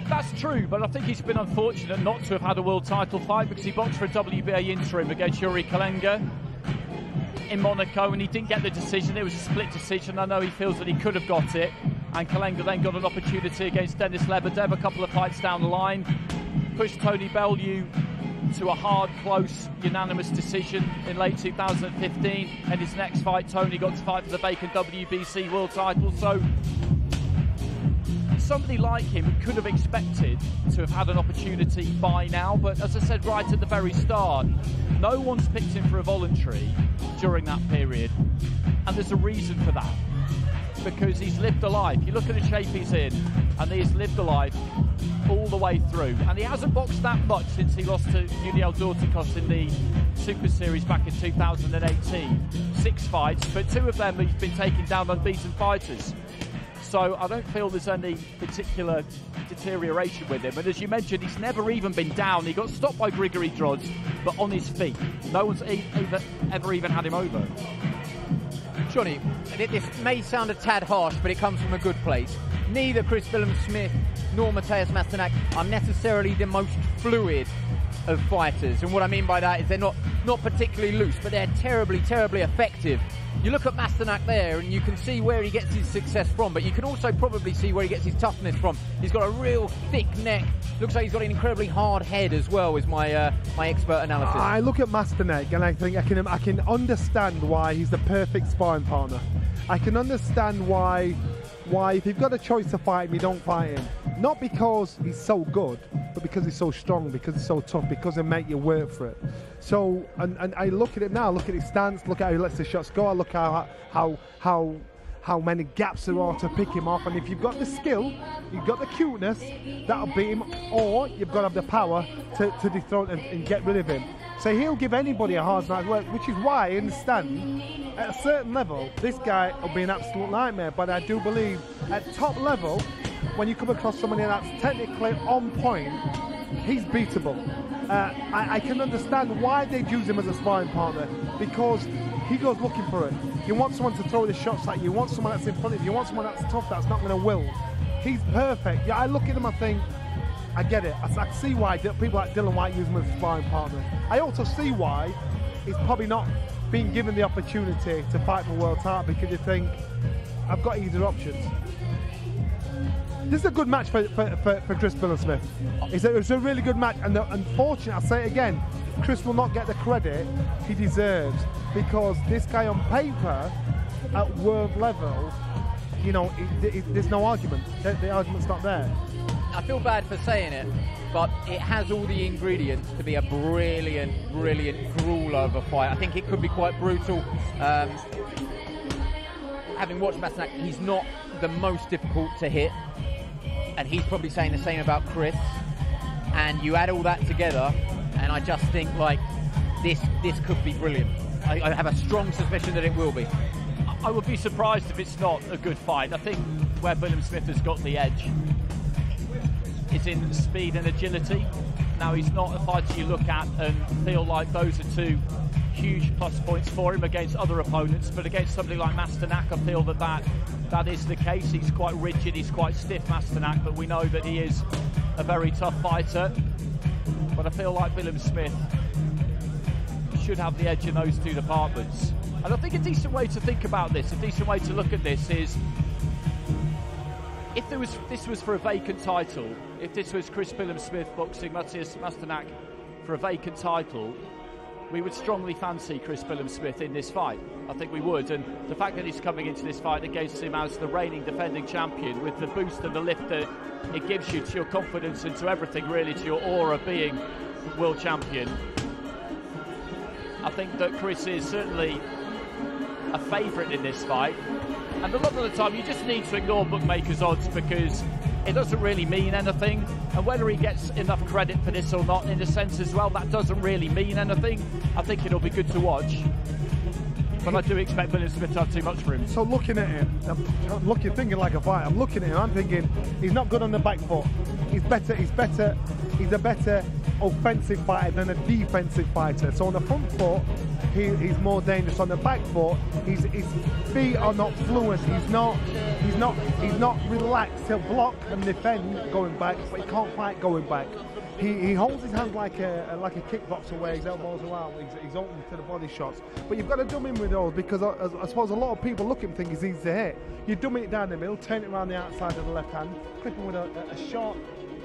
That's true, but I think he's been unfortunate not to have had a world title fight, because he boxed for a W B A interim against Yuri Kalenga in Monaco, and he didn't get the decision. It was a split decision. I know he feels that he could have got it, and Kalenga then got an opportunity against Dennis Lebedev a couple of fights down the line, pushed Tony Bellew to a hard, close, unanimous decision in late two thousand fifteen, and his next fight, Tony got to fight for the vacant W B C world title, so... Somebody like him could have expected to have had an opportunity by now, but as I said right at the very start, no one's picked him for a voluntary during that period, and there's a reason for that, because he's lived a life. You look at the shape he's in, and he's lived a life all the way through, and he hasn't boxed that much since he lost to Yunier Dortikos in the Super Series back in two thousand eighteen. Six fights, but two of them he's been taking down unbeaten fighters. So I don't feel there's any particular deterioration with him. And as you mentioned, he's never even been down. He got stopped by Grigory Drozd, but on his feet. No one's e either, ever even had him over. Johnny, this may sound a tad harsh, but it comes from a good place. Neither Chris Billam-Smith nor Mateusz Masternak are necessarily the most fluid of fighters. And what I mean by that is they're not, not particularly loose, but they're terribly, terribly effective. You look at Masternak there, and you can see where he gets his success from, but you can also probably see where he gets his toughness from. He's got a real thick neck. Looks like he's got an incredibly hard head as well, is my uh, my expert analysis. I look at Masternak, and I think I can I can understand why he's the perfect sparring partner. I can understand why why if you've got a choice to fight him, you don't fight him. Not because he's so good, but because he's so strong, because he's so tough, because he'll make you work for it. So, and, and I look at it now, look at his stance, look at how he lets the shots go, I look how, how, how, how many gaps there are to pick him off, and if you've got the skill, you've got the cuteness, that'll beat him, or you've got to have the power to, to dethrone and, and get rid of him. So he'll give anybody a hard night's work, which is why I understand at a certain level, this guy will be an absolute nightmare, but I do believe at top level, when you come across somebody that's technically on point, he's beatable. Uh, I, I can understand why they'd use him as a sparring partner, because he goes looking for it. You want someone to throw the shots at you, you want someone that's in front of you, you want someone that's tough, that's not going to wilt. He's perfect. Yeah, I look at him, I think, I get it. I, I see why people like Dillian White use him as a sparring partner. I also see why he's probably not being given the opportunity to fight for world title, because you think, I've got either options. This is a good match for, for, for, for Chris Billam-Smith. It's a, it's a really good match, and unfortunately, I'll say it again, Chris will not get the credit he deserves, because this guy on paper, at world level, you know, it, it, there's no argument. The, the argument's not there. I feel bad for saying it, but it has all the ingredients to be a brilliant, brilliant gruel of a fight. I think it could be quite brutal. Um, having watched Masternak, he's not the most difficult to hit. And he's probably saying the same about Chris. And you add all that together, and I just think, like, this this could be brilliant. I, I have a strong suspicion that it will be. I would be surprised if it's not a good fight. I think where Billam-Smith has got the edge is in speed and agility. Now, he's not a fighter you look at and feel like those are two huge plus points for him against other opponents, but against somebody like Masternak, I feel that that That is the case. He's quite rigid, he's quite stiff, Masternak, but we know that he is a very tough fighter. But I feel like Billam-Smith should have the edge in those two departments. And I think a decent way to think about this, a decent way to look at this is, if there was, this was for a vacant title, if this was Chris Billam-Smith boxing Mateusz Masternak for a vacant title, we would strongly fancy Chris Billam-Smith in this fight. I think we would, and the fact that he's coming into this fight against him as the reigning defending champion, with the boost and the lift that it gives you to your confidence and to everything really, to your aura being world champion, I think that Chris is certainly a favourite in this fight. And a lot of the time you just need to ignore bookmakers' odds, because it doesn't really mean anything, and whether he gets enough credit for this or not, in a sense as well, that doesn't really mean anything. I think it'll be good to watch, but I do expect Billam-Smith to have too much for him. So looking at him, I'm looking, thinking like a fighter, I'm looking at him, I'm thinking, he's not good on the back foot. He's better, he's better, he's a better offensive fighter than a defensive fighter. So on the front foot, he, he's more dangerous. On the back foot, he's, his feet are not fluent. He's not, he's not, he's not relaxed. He'll block and defend going back, but he can't fight going back. He, he holds his hands like a like a kickboxer, where his elbows are out, he's, he's open to the body shots. But you've got to dumb him with those, because I, I suppose a lot of people look at him and think he's easy to hit. You dumb it down the middle, turn it around the outside of the left hand, clip him with a, a sharp,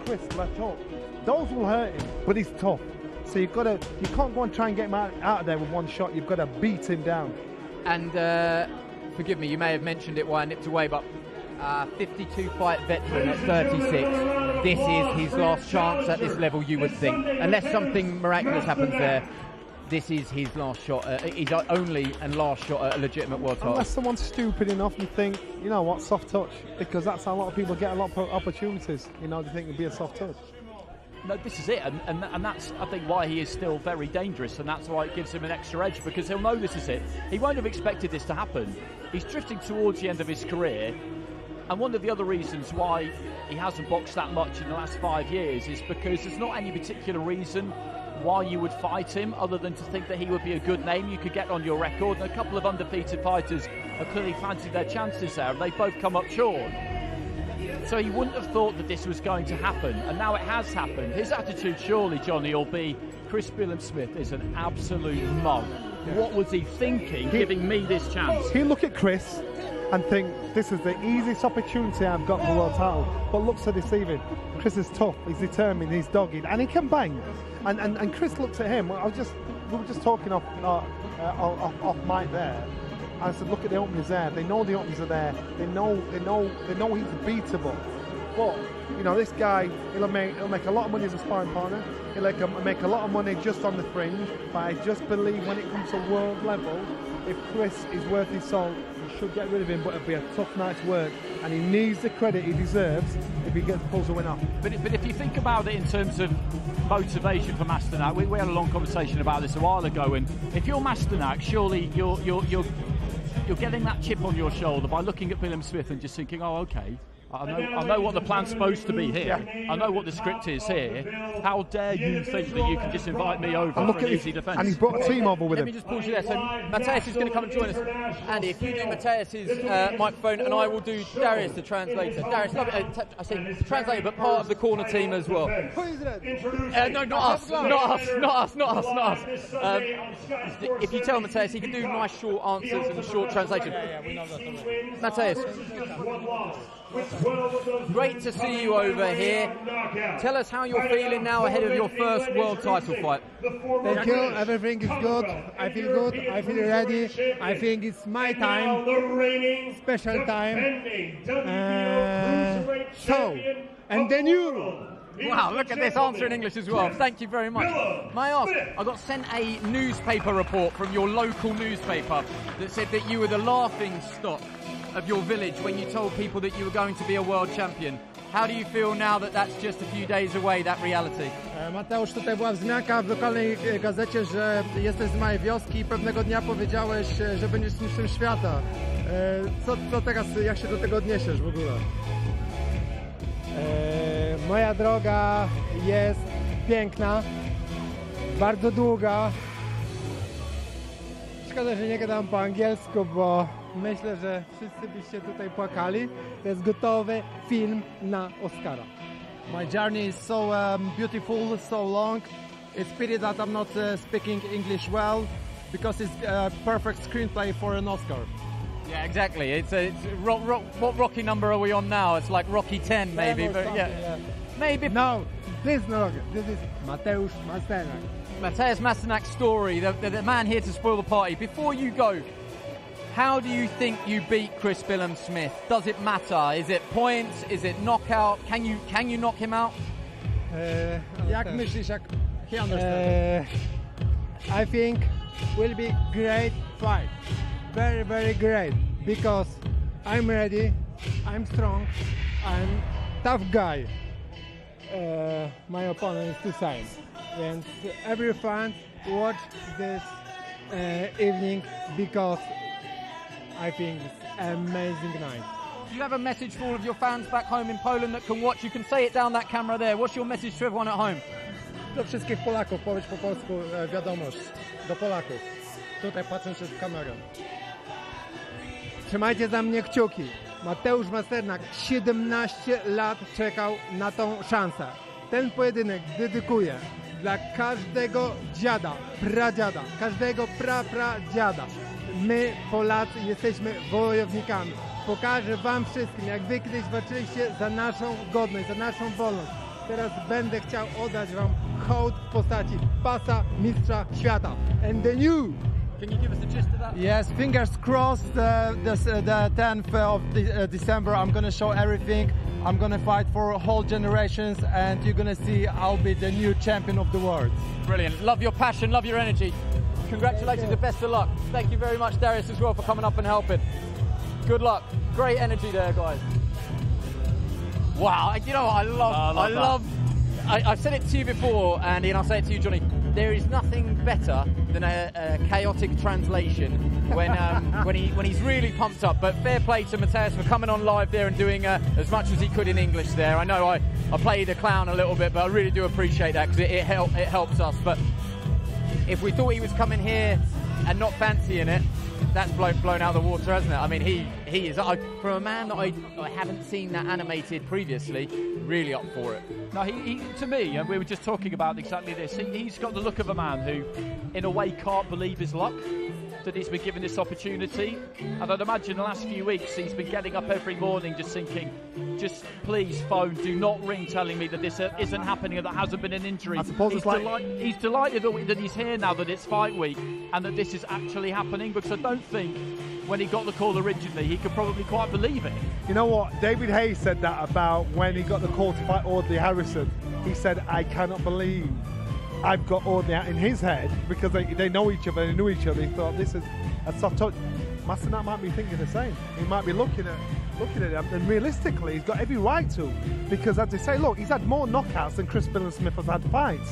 crisp left hook. Those will hurt him, but he's tough. So you've got to, you can't go and try and get him out, out of there with one shot. You've got to beat him down. And uh, forgive me, you may have mentioned it while I nipped away, but uh, fifty-two fight veteran at thirty-six. This is his last chance at this level, you would think. Unless something miraculous happens there, this is his last shot. Uh, his only and last shot at a legitimate world title. Unless someone's stupid enough and think, you know what, soft touch. Because that's how a lot of people get a lot of opportunities. You know, they think it'd be a soft touch. No, this is it, and, and and that's, I think, why he is still very dangerous, and that's why it gives him an extra edge, because he'll know this is it. He won't have expected this to happen. He's drifting towards the end of his career, and one of the other reasons why he hasn't boxed that much in the last five years is because there's not any particular reason why you would fight him, other than to think that he would be a good name you could get on your record. And a couple of undefeated fighters have clearly fancied their chances there, and they've both come up short. So you wouldn't have thought that this was going to happen, and now it has happened. His attitude, surely, Johnny, will be, Chris Billam-Smith is an absolute mug. What was he thinking, he, giving me this chance? He'll look at Chris and think, this is the easiest opportunity I've got for the world title, but looks so deceiving. Chris is tough, he's determined, he's dogged, and he can bang. And, and, and Chris looks at him. I was just, we were just talking off, off, off, off mic there. I said, look at the openers there. They know the openers are there. They know, they know, they know he's beatable. But you know, this guy, he'll make, he'll make a lot of money as a sparring partner. He'll make a, make a lot of money just on the fringe. But I just believe when it comes to world level, if Chris is worth his salt, you should get rid of him. But it'll be a tough night's work, and he needs the credit he deserves if he gets pulls a win off. But but if you think about it in terms of motivation for Masternak, we, we had a long conversation about this a while ago. And if you're Masternak, surely you're you're you're You're getting that chip on your shoulder by looking at Billam-Smith and just thinking, oh, okay, I know, I know what the plan's supposed to be here. Yeah. I know what the script is here. How dare you think that you can just invite me over and for an easy defence? And he's brought a team over with him. Let me just pause you there. So Mateusz is going to come and join us. Andy, if you do Mateusz's uh, microphone, and I will do Darius, the translator. Darius, love it. Uh, I say translator, but part of the corner team as well. Who is it? Uh, no, not us. Not us. Not us. Not us. Not us. Um, if you tell Mateusz, he can do nice short answers and short translation. Mateusz. Great to see you over here. Tell us how you're feeling now ahead of your first world title fight. Thank you. Everything is good. I feel good. I feel ready. I think it's my time, special time. Uh, so, and then you. Wow, look at this answer in English as well. Thank you very much. May I ask, I got sent a newspaper report from your local newspaper that said that you were the laughing stock of your village when you told people that you were going to be a world champion. How do you feel now that that's just a few days away, that reality? Mateusz, tutaj była wzmianka w lokalnej gazecie, że jesteś z mojej wioski I pewnego dnia powiedziałeś, że będziesz mistrzem świata. Co, co teraz, jak się do tego odniesiesz w ogóle? E, moja droga jest piękna, bardzo długa. Szkoda, że nie gadam po angielsku, bo myślę, że wszyscy byście tutaj płakali. To jest gotowy film na Oscara. My journey is so um, beautiful, so long. It's pity that I'm not uh, speaking English well, because it's a perfect screenplay for an Oscar. Yeah, exactly. It's a it's rock, rock, what Rocky number are we on now? It's like Rocky ten, maybe. But yeah, yeah, maybe. No, this is not. This is Mateusz Masternak. Mateusz Masternak's story. The, the, the man here to spoil the party. Before you go, how do you think you beat Chris Billam-Smith? Does it matter? Is it points? Is it knockout? Can you can you knock him out? Uh, jak myślisz, jak... He understands. Uh, I think will be great fight, very very great, because I'm ready, I'm strong, I'm tough guy. Uh, my opponent is too silent, and every fan watch this uh, evening because I think it's an amazing night. Do you have a message for all of your fans back home in Poland that can watch? You can say it down that camera there. What's your message to everyone at home? Do wszystkich Polaków, powiedz po polsku wiadomość. Do Polaków. Tutaj patrzę się w kamerę. Trzymajcie za mnie kciuki. Mateusz Masternak siedemnaście lat czekał na tą szansę. Ten pojedynek dedykuję dla każdego dziada, pradziada, każdego prapradziada. My, Polacy, jesteśmy wojownikami. Pokażę wam wszystkim, jak wy kiedyś walczyliście za naszą godność, za naszą wolność. Teraz będę chciał oddać wam hołd w postaci pasa mistrza świata. And the new. Can you give us the gist of that? Yes, fingers crossed. Uh, this, uh, the tenth of de uh, December, I'm gonna show everything. I'm gonna fight for whole generations, and you're gonna see I'll be the new champion of the world. Brilliant. Love your passion. Love your energy. Congratulations and best of luck. Thank you very much, Darius, as well, for coming up and helping. Good luck. Great energy there, guys. Wow, you know what I love? Uh, I love... I love I, I've said it to you before, Andy, and I'll say it to you, Johnny. There is nothing better than a, a chaotic translation when um, when he when he's really pumped up. But fair play to Mateusz for coming on live there and doing uh, as much as he could in English there. I know I, I played a clown a little bit, but I really do appreciate that because it, it, help, it helps us. But... if we thought he was coming here and not fancying it, that's blown blown out of the water, hasn't it? I mean, he, he is, I, from a man that I, I haven't seen that animated previously, really up for it. No, he, he, to me, and we were just talking about exactly this, he, he's got the look of a man who, in a way, can't believe his luck, that he's been given this opportunity. And I'd imagine the last few weeks he's been getting up every morning just thinking, just please phone, do not ring telling me that this isn't happening and that hasn't been an injury. I suppose he's, it's like... deli he's delighted that he's here now, that it's fight week and that this is actually happening, because I don't think when he got the call originally he could probably quite believe it. You know what, David Hayes said that about when he got the call to fight Audley Harrison. He said, I cannot believe I've got Audley out in his head, because they, they know each other, they knew each other. He thought, this is a soft touch. Masternak might be thinking the same. He might be looking at looking at him, and realistically, he's got every right to, because as they say, look, he's had more knockouts than Chris Billam-Smith has had fights.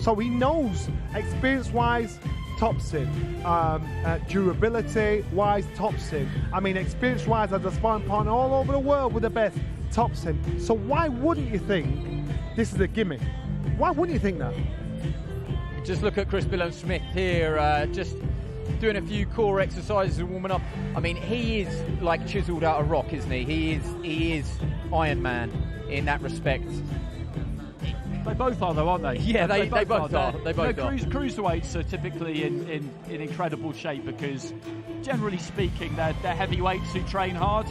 So he knows, experience-wise, tops him. Um, uh, Durability-wise, tops him. I mean, experience-wise, as a sparring partner all over the world with the best, tops him. So why wouldn't you think this is a gimmick? Why wouldn't you think that? Just look at Chris Billam-Smith here, uh, just doing a few core exercises and warming up. I mean, he is like chiseled out of rock, isn't he? He is, he is Iron Man in that respect. They both are, though, aren't they? Yeah, they, they, they both, they both are. are. They both no, are. Cruise, cruiserweights are typically in, in, in incredible shape, because, generally speaking, they're, they're heavyweights who train hard.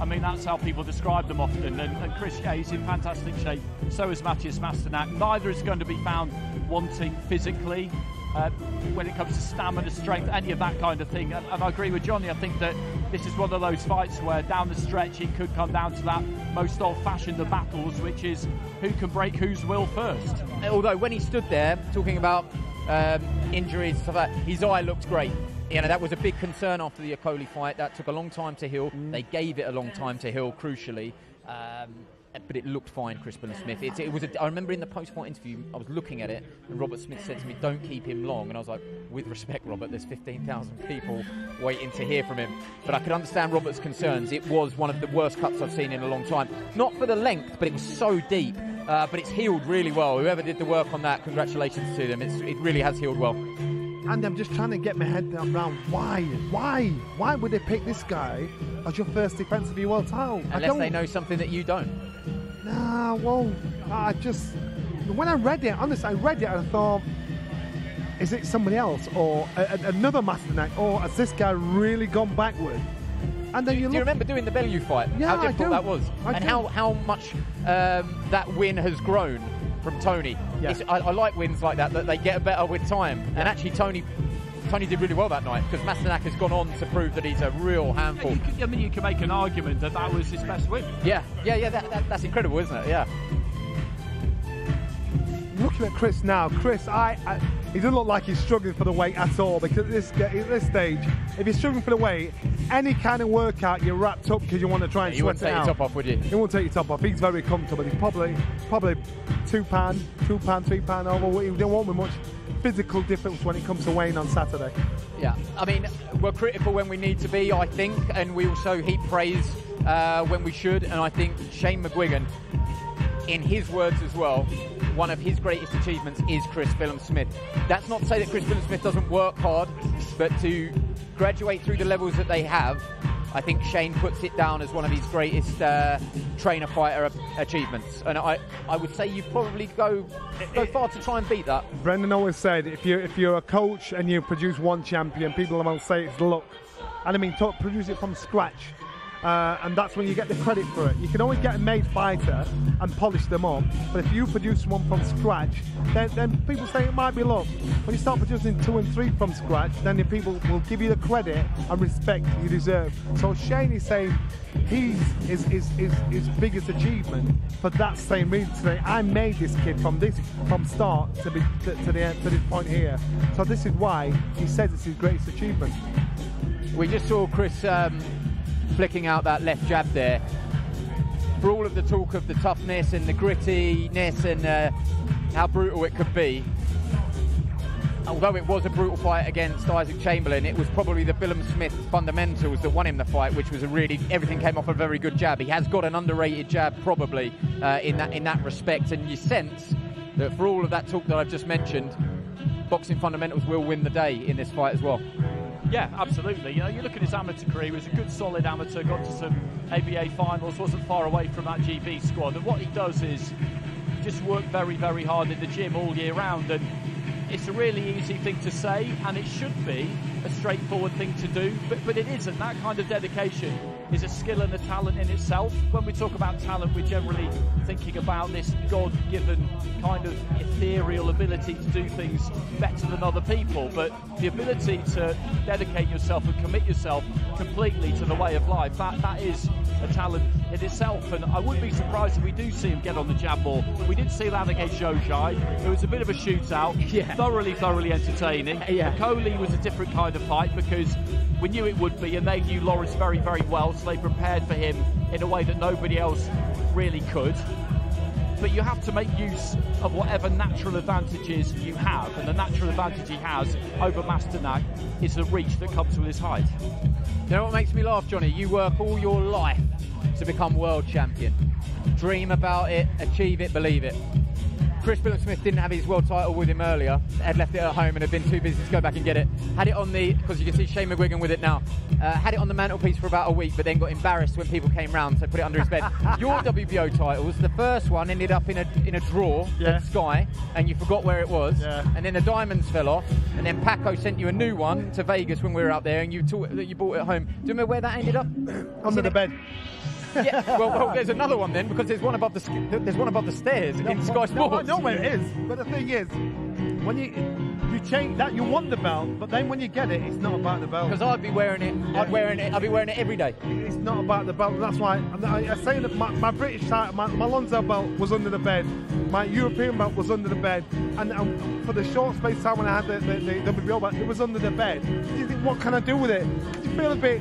I mean, that's how people describe them often, and, and Chris Hayes in fantastic shape, so is Mateusz Masternak. Neither is going to be found wanting physically uh, when it comes to stamina, strength, any of that kind of thing. And, and I agree with Johnny, I think that this is one of those fights where down the stretch it could come down to that most old-fashioned of battles, which is who can break whose will first. Although when he stood there talking about um, injuries and stuff like that, his eye looked great. You know, that was a big concern after the Okolie fight. That took a long time to heal. Mm. They gave it a long time to heal, crucially. Um, but it looked fine, Chris Billam-Smith. It, it was a, I remember in the post-fight interview, I was looking at it, and Robert Smith said to me, don't keep him long. And I was like, with respect, Robert, there's fifteen thousand people waiting to hear from him. But I could understand Robert's concerns. It was one of the worst cuts I've seen in a long time. Not for the length, but it was so deep. Uh, but it's healed really well. Whoever did the work on that, congratulations to them. It's, it really has healed well. And I'm just trying to get my head around why, why, why would they pick this guy as your first defence of your world title? Unless I don't... they know something that you don't. Nah, well, I just, when I read it, honestly, I read it and I thought, is it somebody else or a, a, another Masternak, or has this guy really gone backward? And then do, you, look... do you remember doing the Bellew fight? Yeah, how difficult that was, I and do. how how much um, that win has grown. From Tony, yeah. I, I like wins like that, that they get better with time. Yeah. And actually, Tony, Tony did really well that night, because Masternak has gone on to prove that he's a real handful. Yeah, you can, I mean, you can make an argument that that was his best win. Yeah, yeah, yeah. That, that, that's incredible, isn't it? Yeah. Looking at Chris now, Chris, I, I he doesn't look like he's struggling for the weight at all, because at this, at this stage, if you're struggling for the weight, any kind of workout, you're wrapped up because you want to try and yeah, sweat it out. You won't take your top off, would you? He won't take your top off. He's very comfortable. He's probably probably two pound, two pound, three pound over. He don't want much physical difference when it comes to weighing on Saturday. Yeah, I mean, we're critical when we need to be, I think, and we also heap praise uh, when we should. And I think Shane McGuigan, in his words as well, one of his greatest achievements is Chris Billam-Smith. That's not to say that Chris Billam-Smith doesn't work hard, but to graduate through the levels that they have, I think Shane puts it down as one of his greatest uh, trainer-fighter achievements. And I, I would say you probably go, go far to try and beat that. Brendan always said, if you're, if you're a coach and you produce one champion, people will say it's luck. And I mean, talk, produce it from scratch. Uh, and that's when you get the credit for it. You can always get a made fighter and polish them up, but if you produce one from scratch, then, then people say it might be luck. When you start producing two and three from scratch, then the people will give you the credit and respect you deserve. So Shane is saying he's his, his, his, his biggest achievement for that same reason. Today, I made this kid from this from start to, be, to, to, the, to this point here. So this is why he says it's his greatest achievement. We just saw Chris... Um, flicking out that left jab there. For all of the talk of the toughness and the grittiness and uh, how brutal it could be, although it was a brutal fight against Isaac Chamberlain, it was probably the Billam-Smith fundamentals that won him the fight, which was a really, everything came off a very good jab. He has got an underrated jab, probably, uh, in that in that respect. And you sense that for all of that talk that I've just mentioned, boxing fundamentals will win the day in this fight as well. Yeah, absolutely. You know, you look at his amateur career, he was a good solid amateur, got to some A B A finals, wasn't far away from that G B squad. And what he does is just work very, very hard in the gym all year round. And it's a really easy thing to say, and it should be a straightforward thing to do, but, but it isn't. That kind of dedication is a skill and a talent in itself. When we talk about talent, we're generally thinking about this God-given kind of ethereal ability to do things better than other people, but the ability to dedicate yourself and commit yourself completely to the way of life, that, that is a talent in itself. And I wouldn't be surprised if we do see him get on the jab ball. We did see that against Zhou Zhai. It was a bit of a shootout, yeah. thoroughly, thoroughly entertaining. Yeah. Okolie was a different kind of fight because we knew it would be, and they knew Lawrence very, very well, so they prepared for him in a way that nobody else really could. But you have to make use of whatever natural advantages you have, and the natural advantage he has over Masternak is the reach that comes with his height. You know what makes me laugh, Johnny? You work all your life to become world champion. Dream about it, achieve it, believe it. Chris Billam-Smith didn't have his world title with him earlier. Had left it at home and had been too busy to go back and get it. Had it on the, because you can see Shane McGuigan with it now, uh, had it on the mantelpiece for about a week, but then got embarrassed when people came round, so put it under his bed. Your W B O titles, the first one ended up in a in a drawer yeah. at Sky, and you forgot where it was, yeah. and then the diamonds fell off, and then Paco sent you a new one to Vegas when we were out there, and you taught that you bought it home. Do you remember where that ended up? Under the bed. Yeah, well, well, there's another one then, because there's one above the there's one above the stairs no, in Sky Sports. No, I know where it is, but the thing is, when you you change that, you want the belt, but then when you get it, it's not about the belt. Because I'd be wearing it, yeah. I'd wearing it, I'd be wearing it every day. It's not about the belt. That's why I, I say that my, my British title, my, my Lonzo belt was under the bed, my European belt was under the bed, and um, for the short space time when I had the, the, the W B O belt, it was under the bed. You think, what can I do with it? You feel a bit.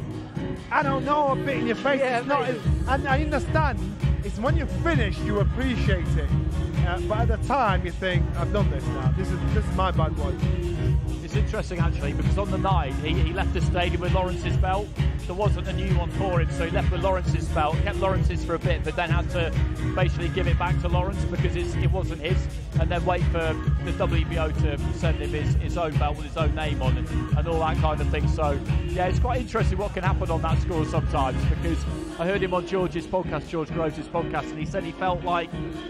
I don't know, a bit in your face, yeah, it's not, it's, and I understand, it's when you're finished you appreciate it, uh, but at the time you think, I've done this now, this is, this is my bad one. It's interesting actually, because on the night, he, he left the stadium with Lawrence's belt. There wasn't a new one for him, so he left with Lawrence's belt, kept Lawrence's for a bit, but then had to basically give it back to Lawrence because it's, it wasn't his, and then wait for the W B O to send him his, his own belt with his own name on it, and all that kind of thing. So, yeah, it's quite interesting what can happen on that score sometimes, because I heard him on George's podcast, George Groves' podcast, and he said he felt like,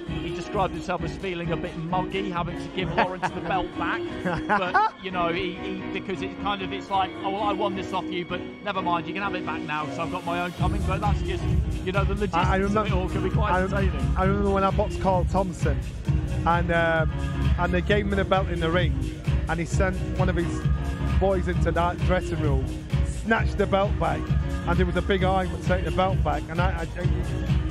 he described himself as feeling a bit muggy, having to give Lawrence the belt back, but, you know, he, he, because it's kind of, it's like, oh, well, I won this off you, but never mind, you can have it back now, so I've got my own coming. But that's just, you know, the logistics I, I remember, of it all can be quite I entertaining. Remember, I remember when I boxed Carl Thompson, and uh, and they gave him the belt in the ring, and he sent one of his boys into that dressing room, snatched the belt back, and there was a big argument to take the belt back. And I, I it,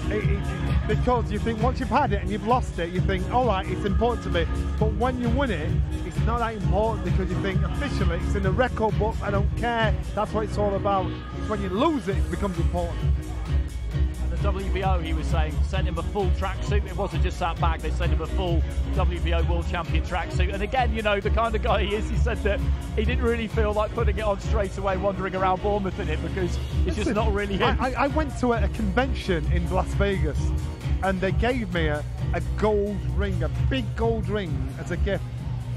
it, it, because you think once you've had it and you've lost it, you think, all right, it's important to me. But when you win it, it's not that important, because you think officially it's in the record books, I don't care. That's what it's all about. It's when you lose it, it becomes important. And the W B O, he was saying, sent him a full tracksuit. It wasn't just that bag. They sent him a full W B O World Champion tracksuit. And again, you know, the kind of guy he is, he said that he didn't really feel like putting it on straight away, wandering around Bournemouth in it, because it's Listen, just not really him. I, I went to a, a convention in Las Vegas, and they gave me a, a gold ring, a big gold ring as a gift.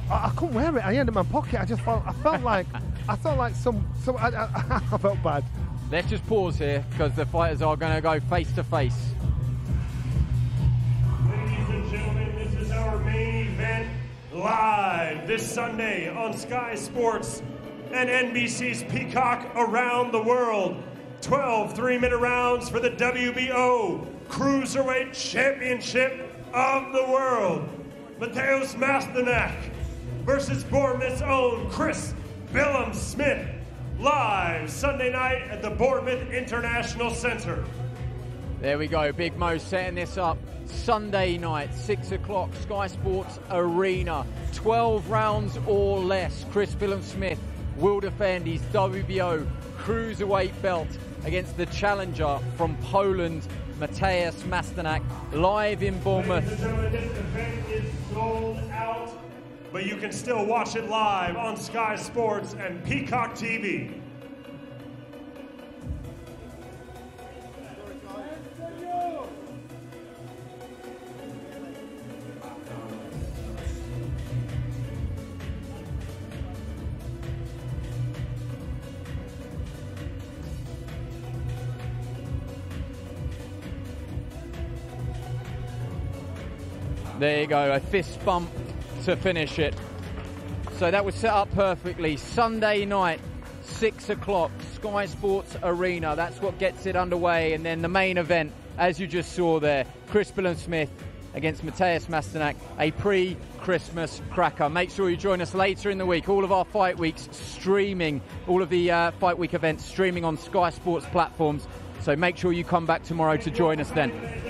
I couldn't wear it. I ended up in my pocket. I just felt. I felt like. I felt like some. some I, I, I felt bad. Let's just pause here because the fighters are going to go face to face. Ladies and gentlemen, this is our main event live this Sunday on Sky Sports and N B C's Peacock around the world. Twelve three-minute rounds for the W B O Cruiserweight Championship of the World. Mateusz Masternak versus Bournemouth's own Chris Billam-Smith, live Sunday night at the Bournemouth International Centre. There we go, Big Mo setting this up. Sunday night, six o'clock, Sky Sports Arena. twelve rounds or less. Chris Billam-Smith will defend his W B O Cruiserweight belt against the challenger from Poland, Mateusz Masternak, live in Bournemouth. Ladies and gentlemen, this event is sold out, but you can still watch it live on Sky Sports and Peacock T V. There you go, a fist bump to finish it. So that was set up perfectly. Sunday night, six o'clock, Sky Sports Arena. That's what gets it underway. And then the main event, as you just saw there, Chris Billam-Smith against Mateusz Masternak, a pre-Christmas cracker. Make sure you join us later in the week. All of our fight weeks streaming, all of the uh, fight week events streaming on Sky Sports platforms. So make sure you come back tomorrow to join us then.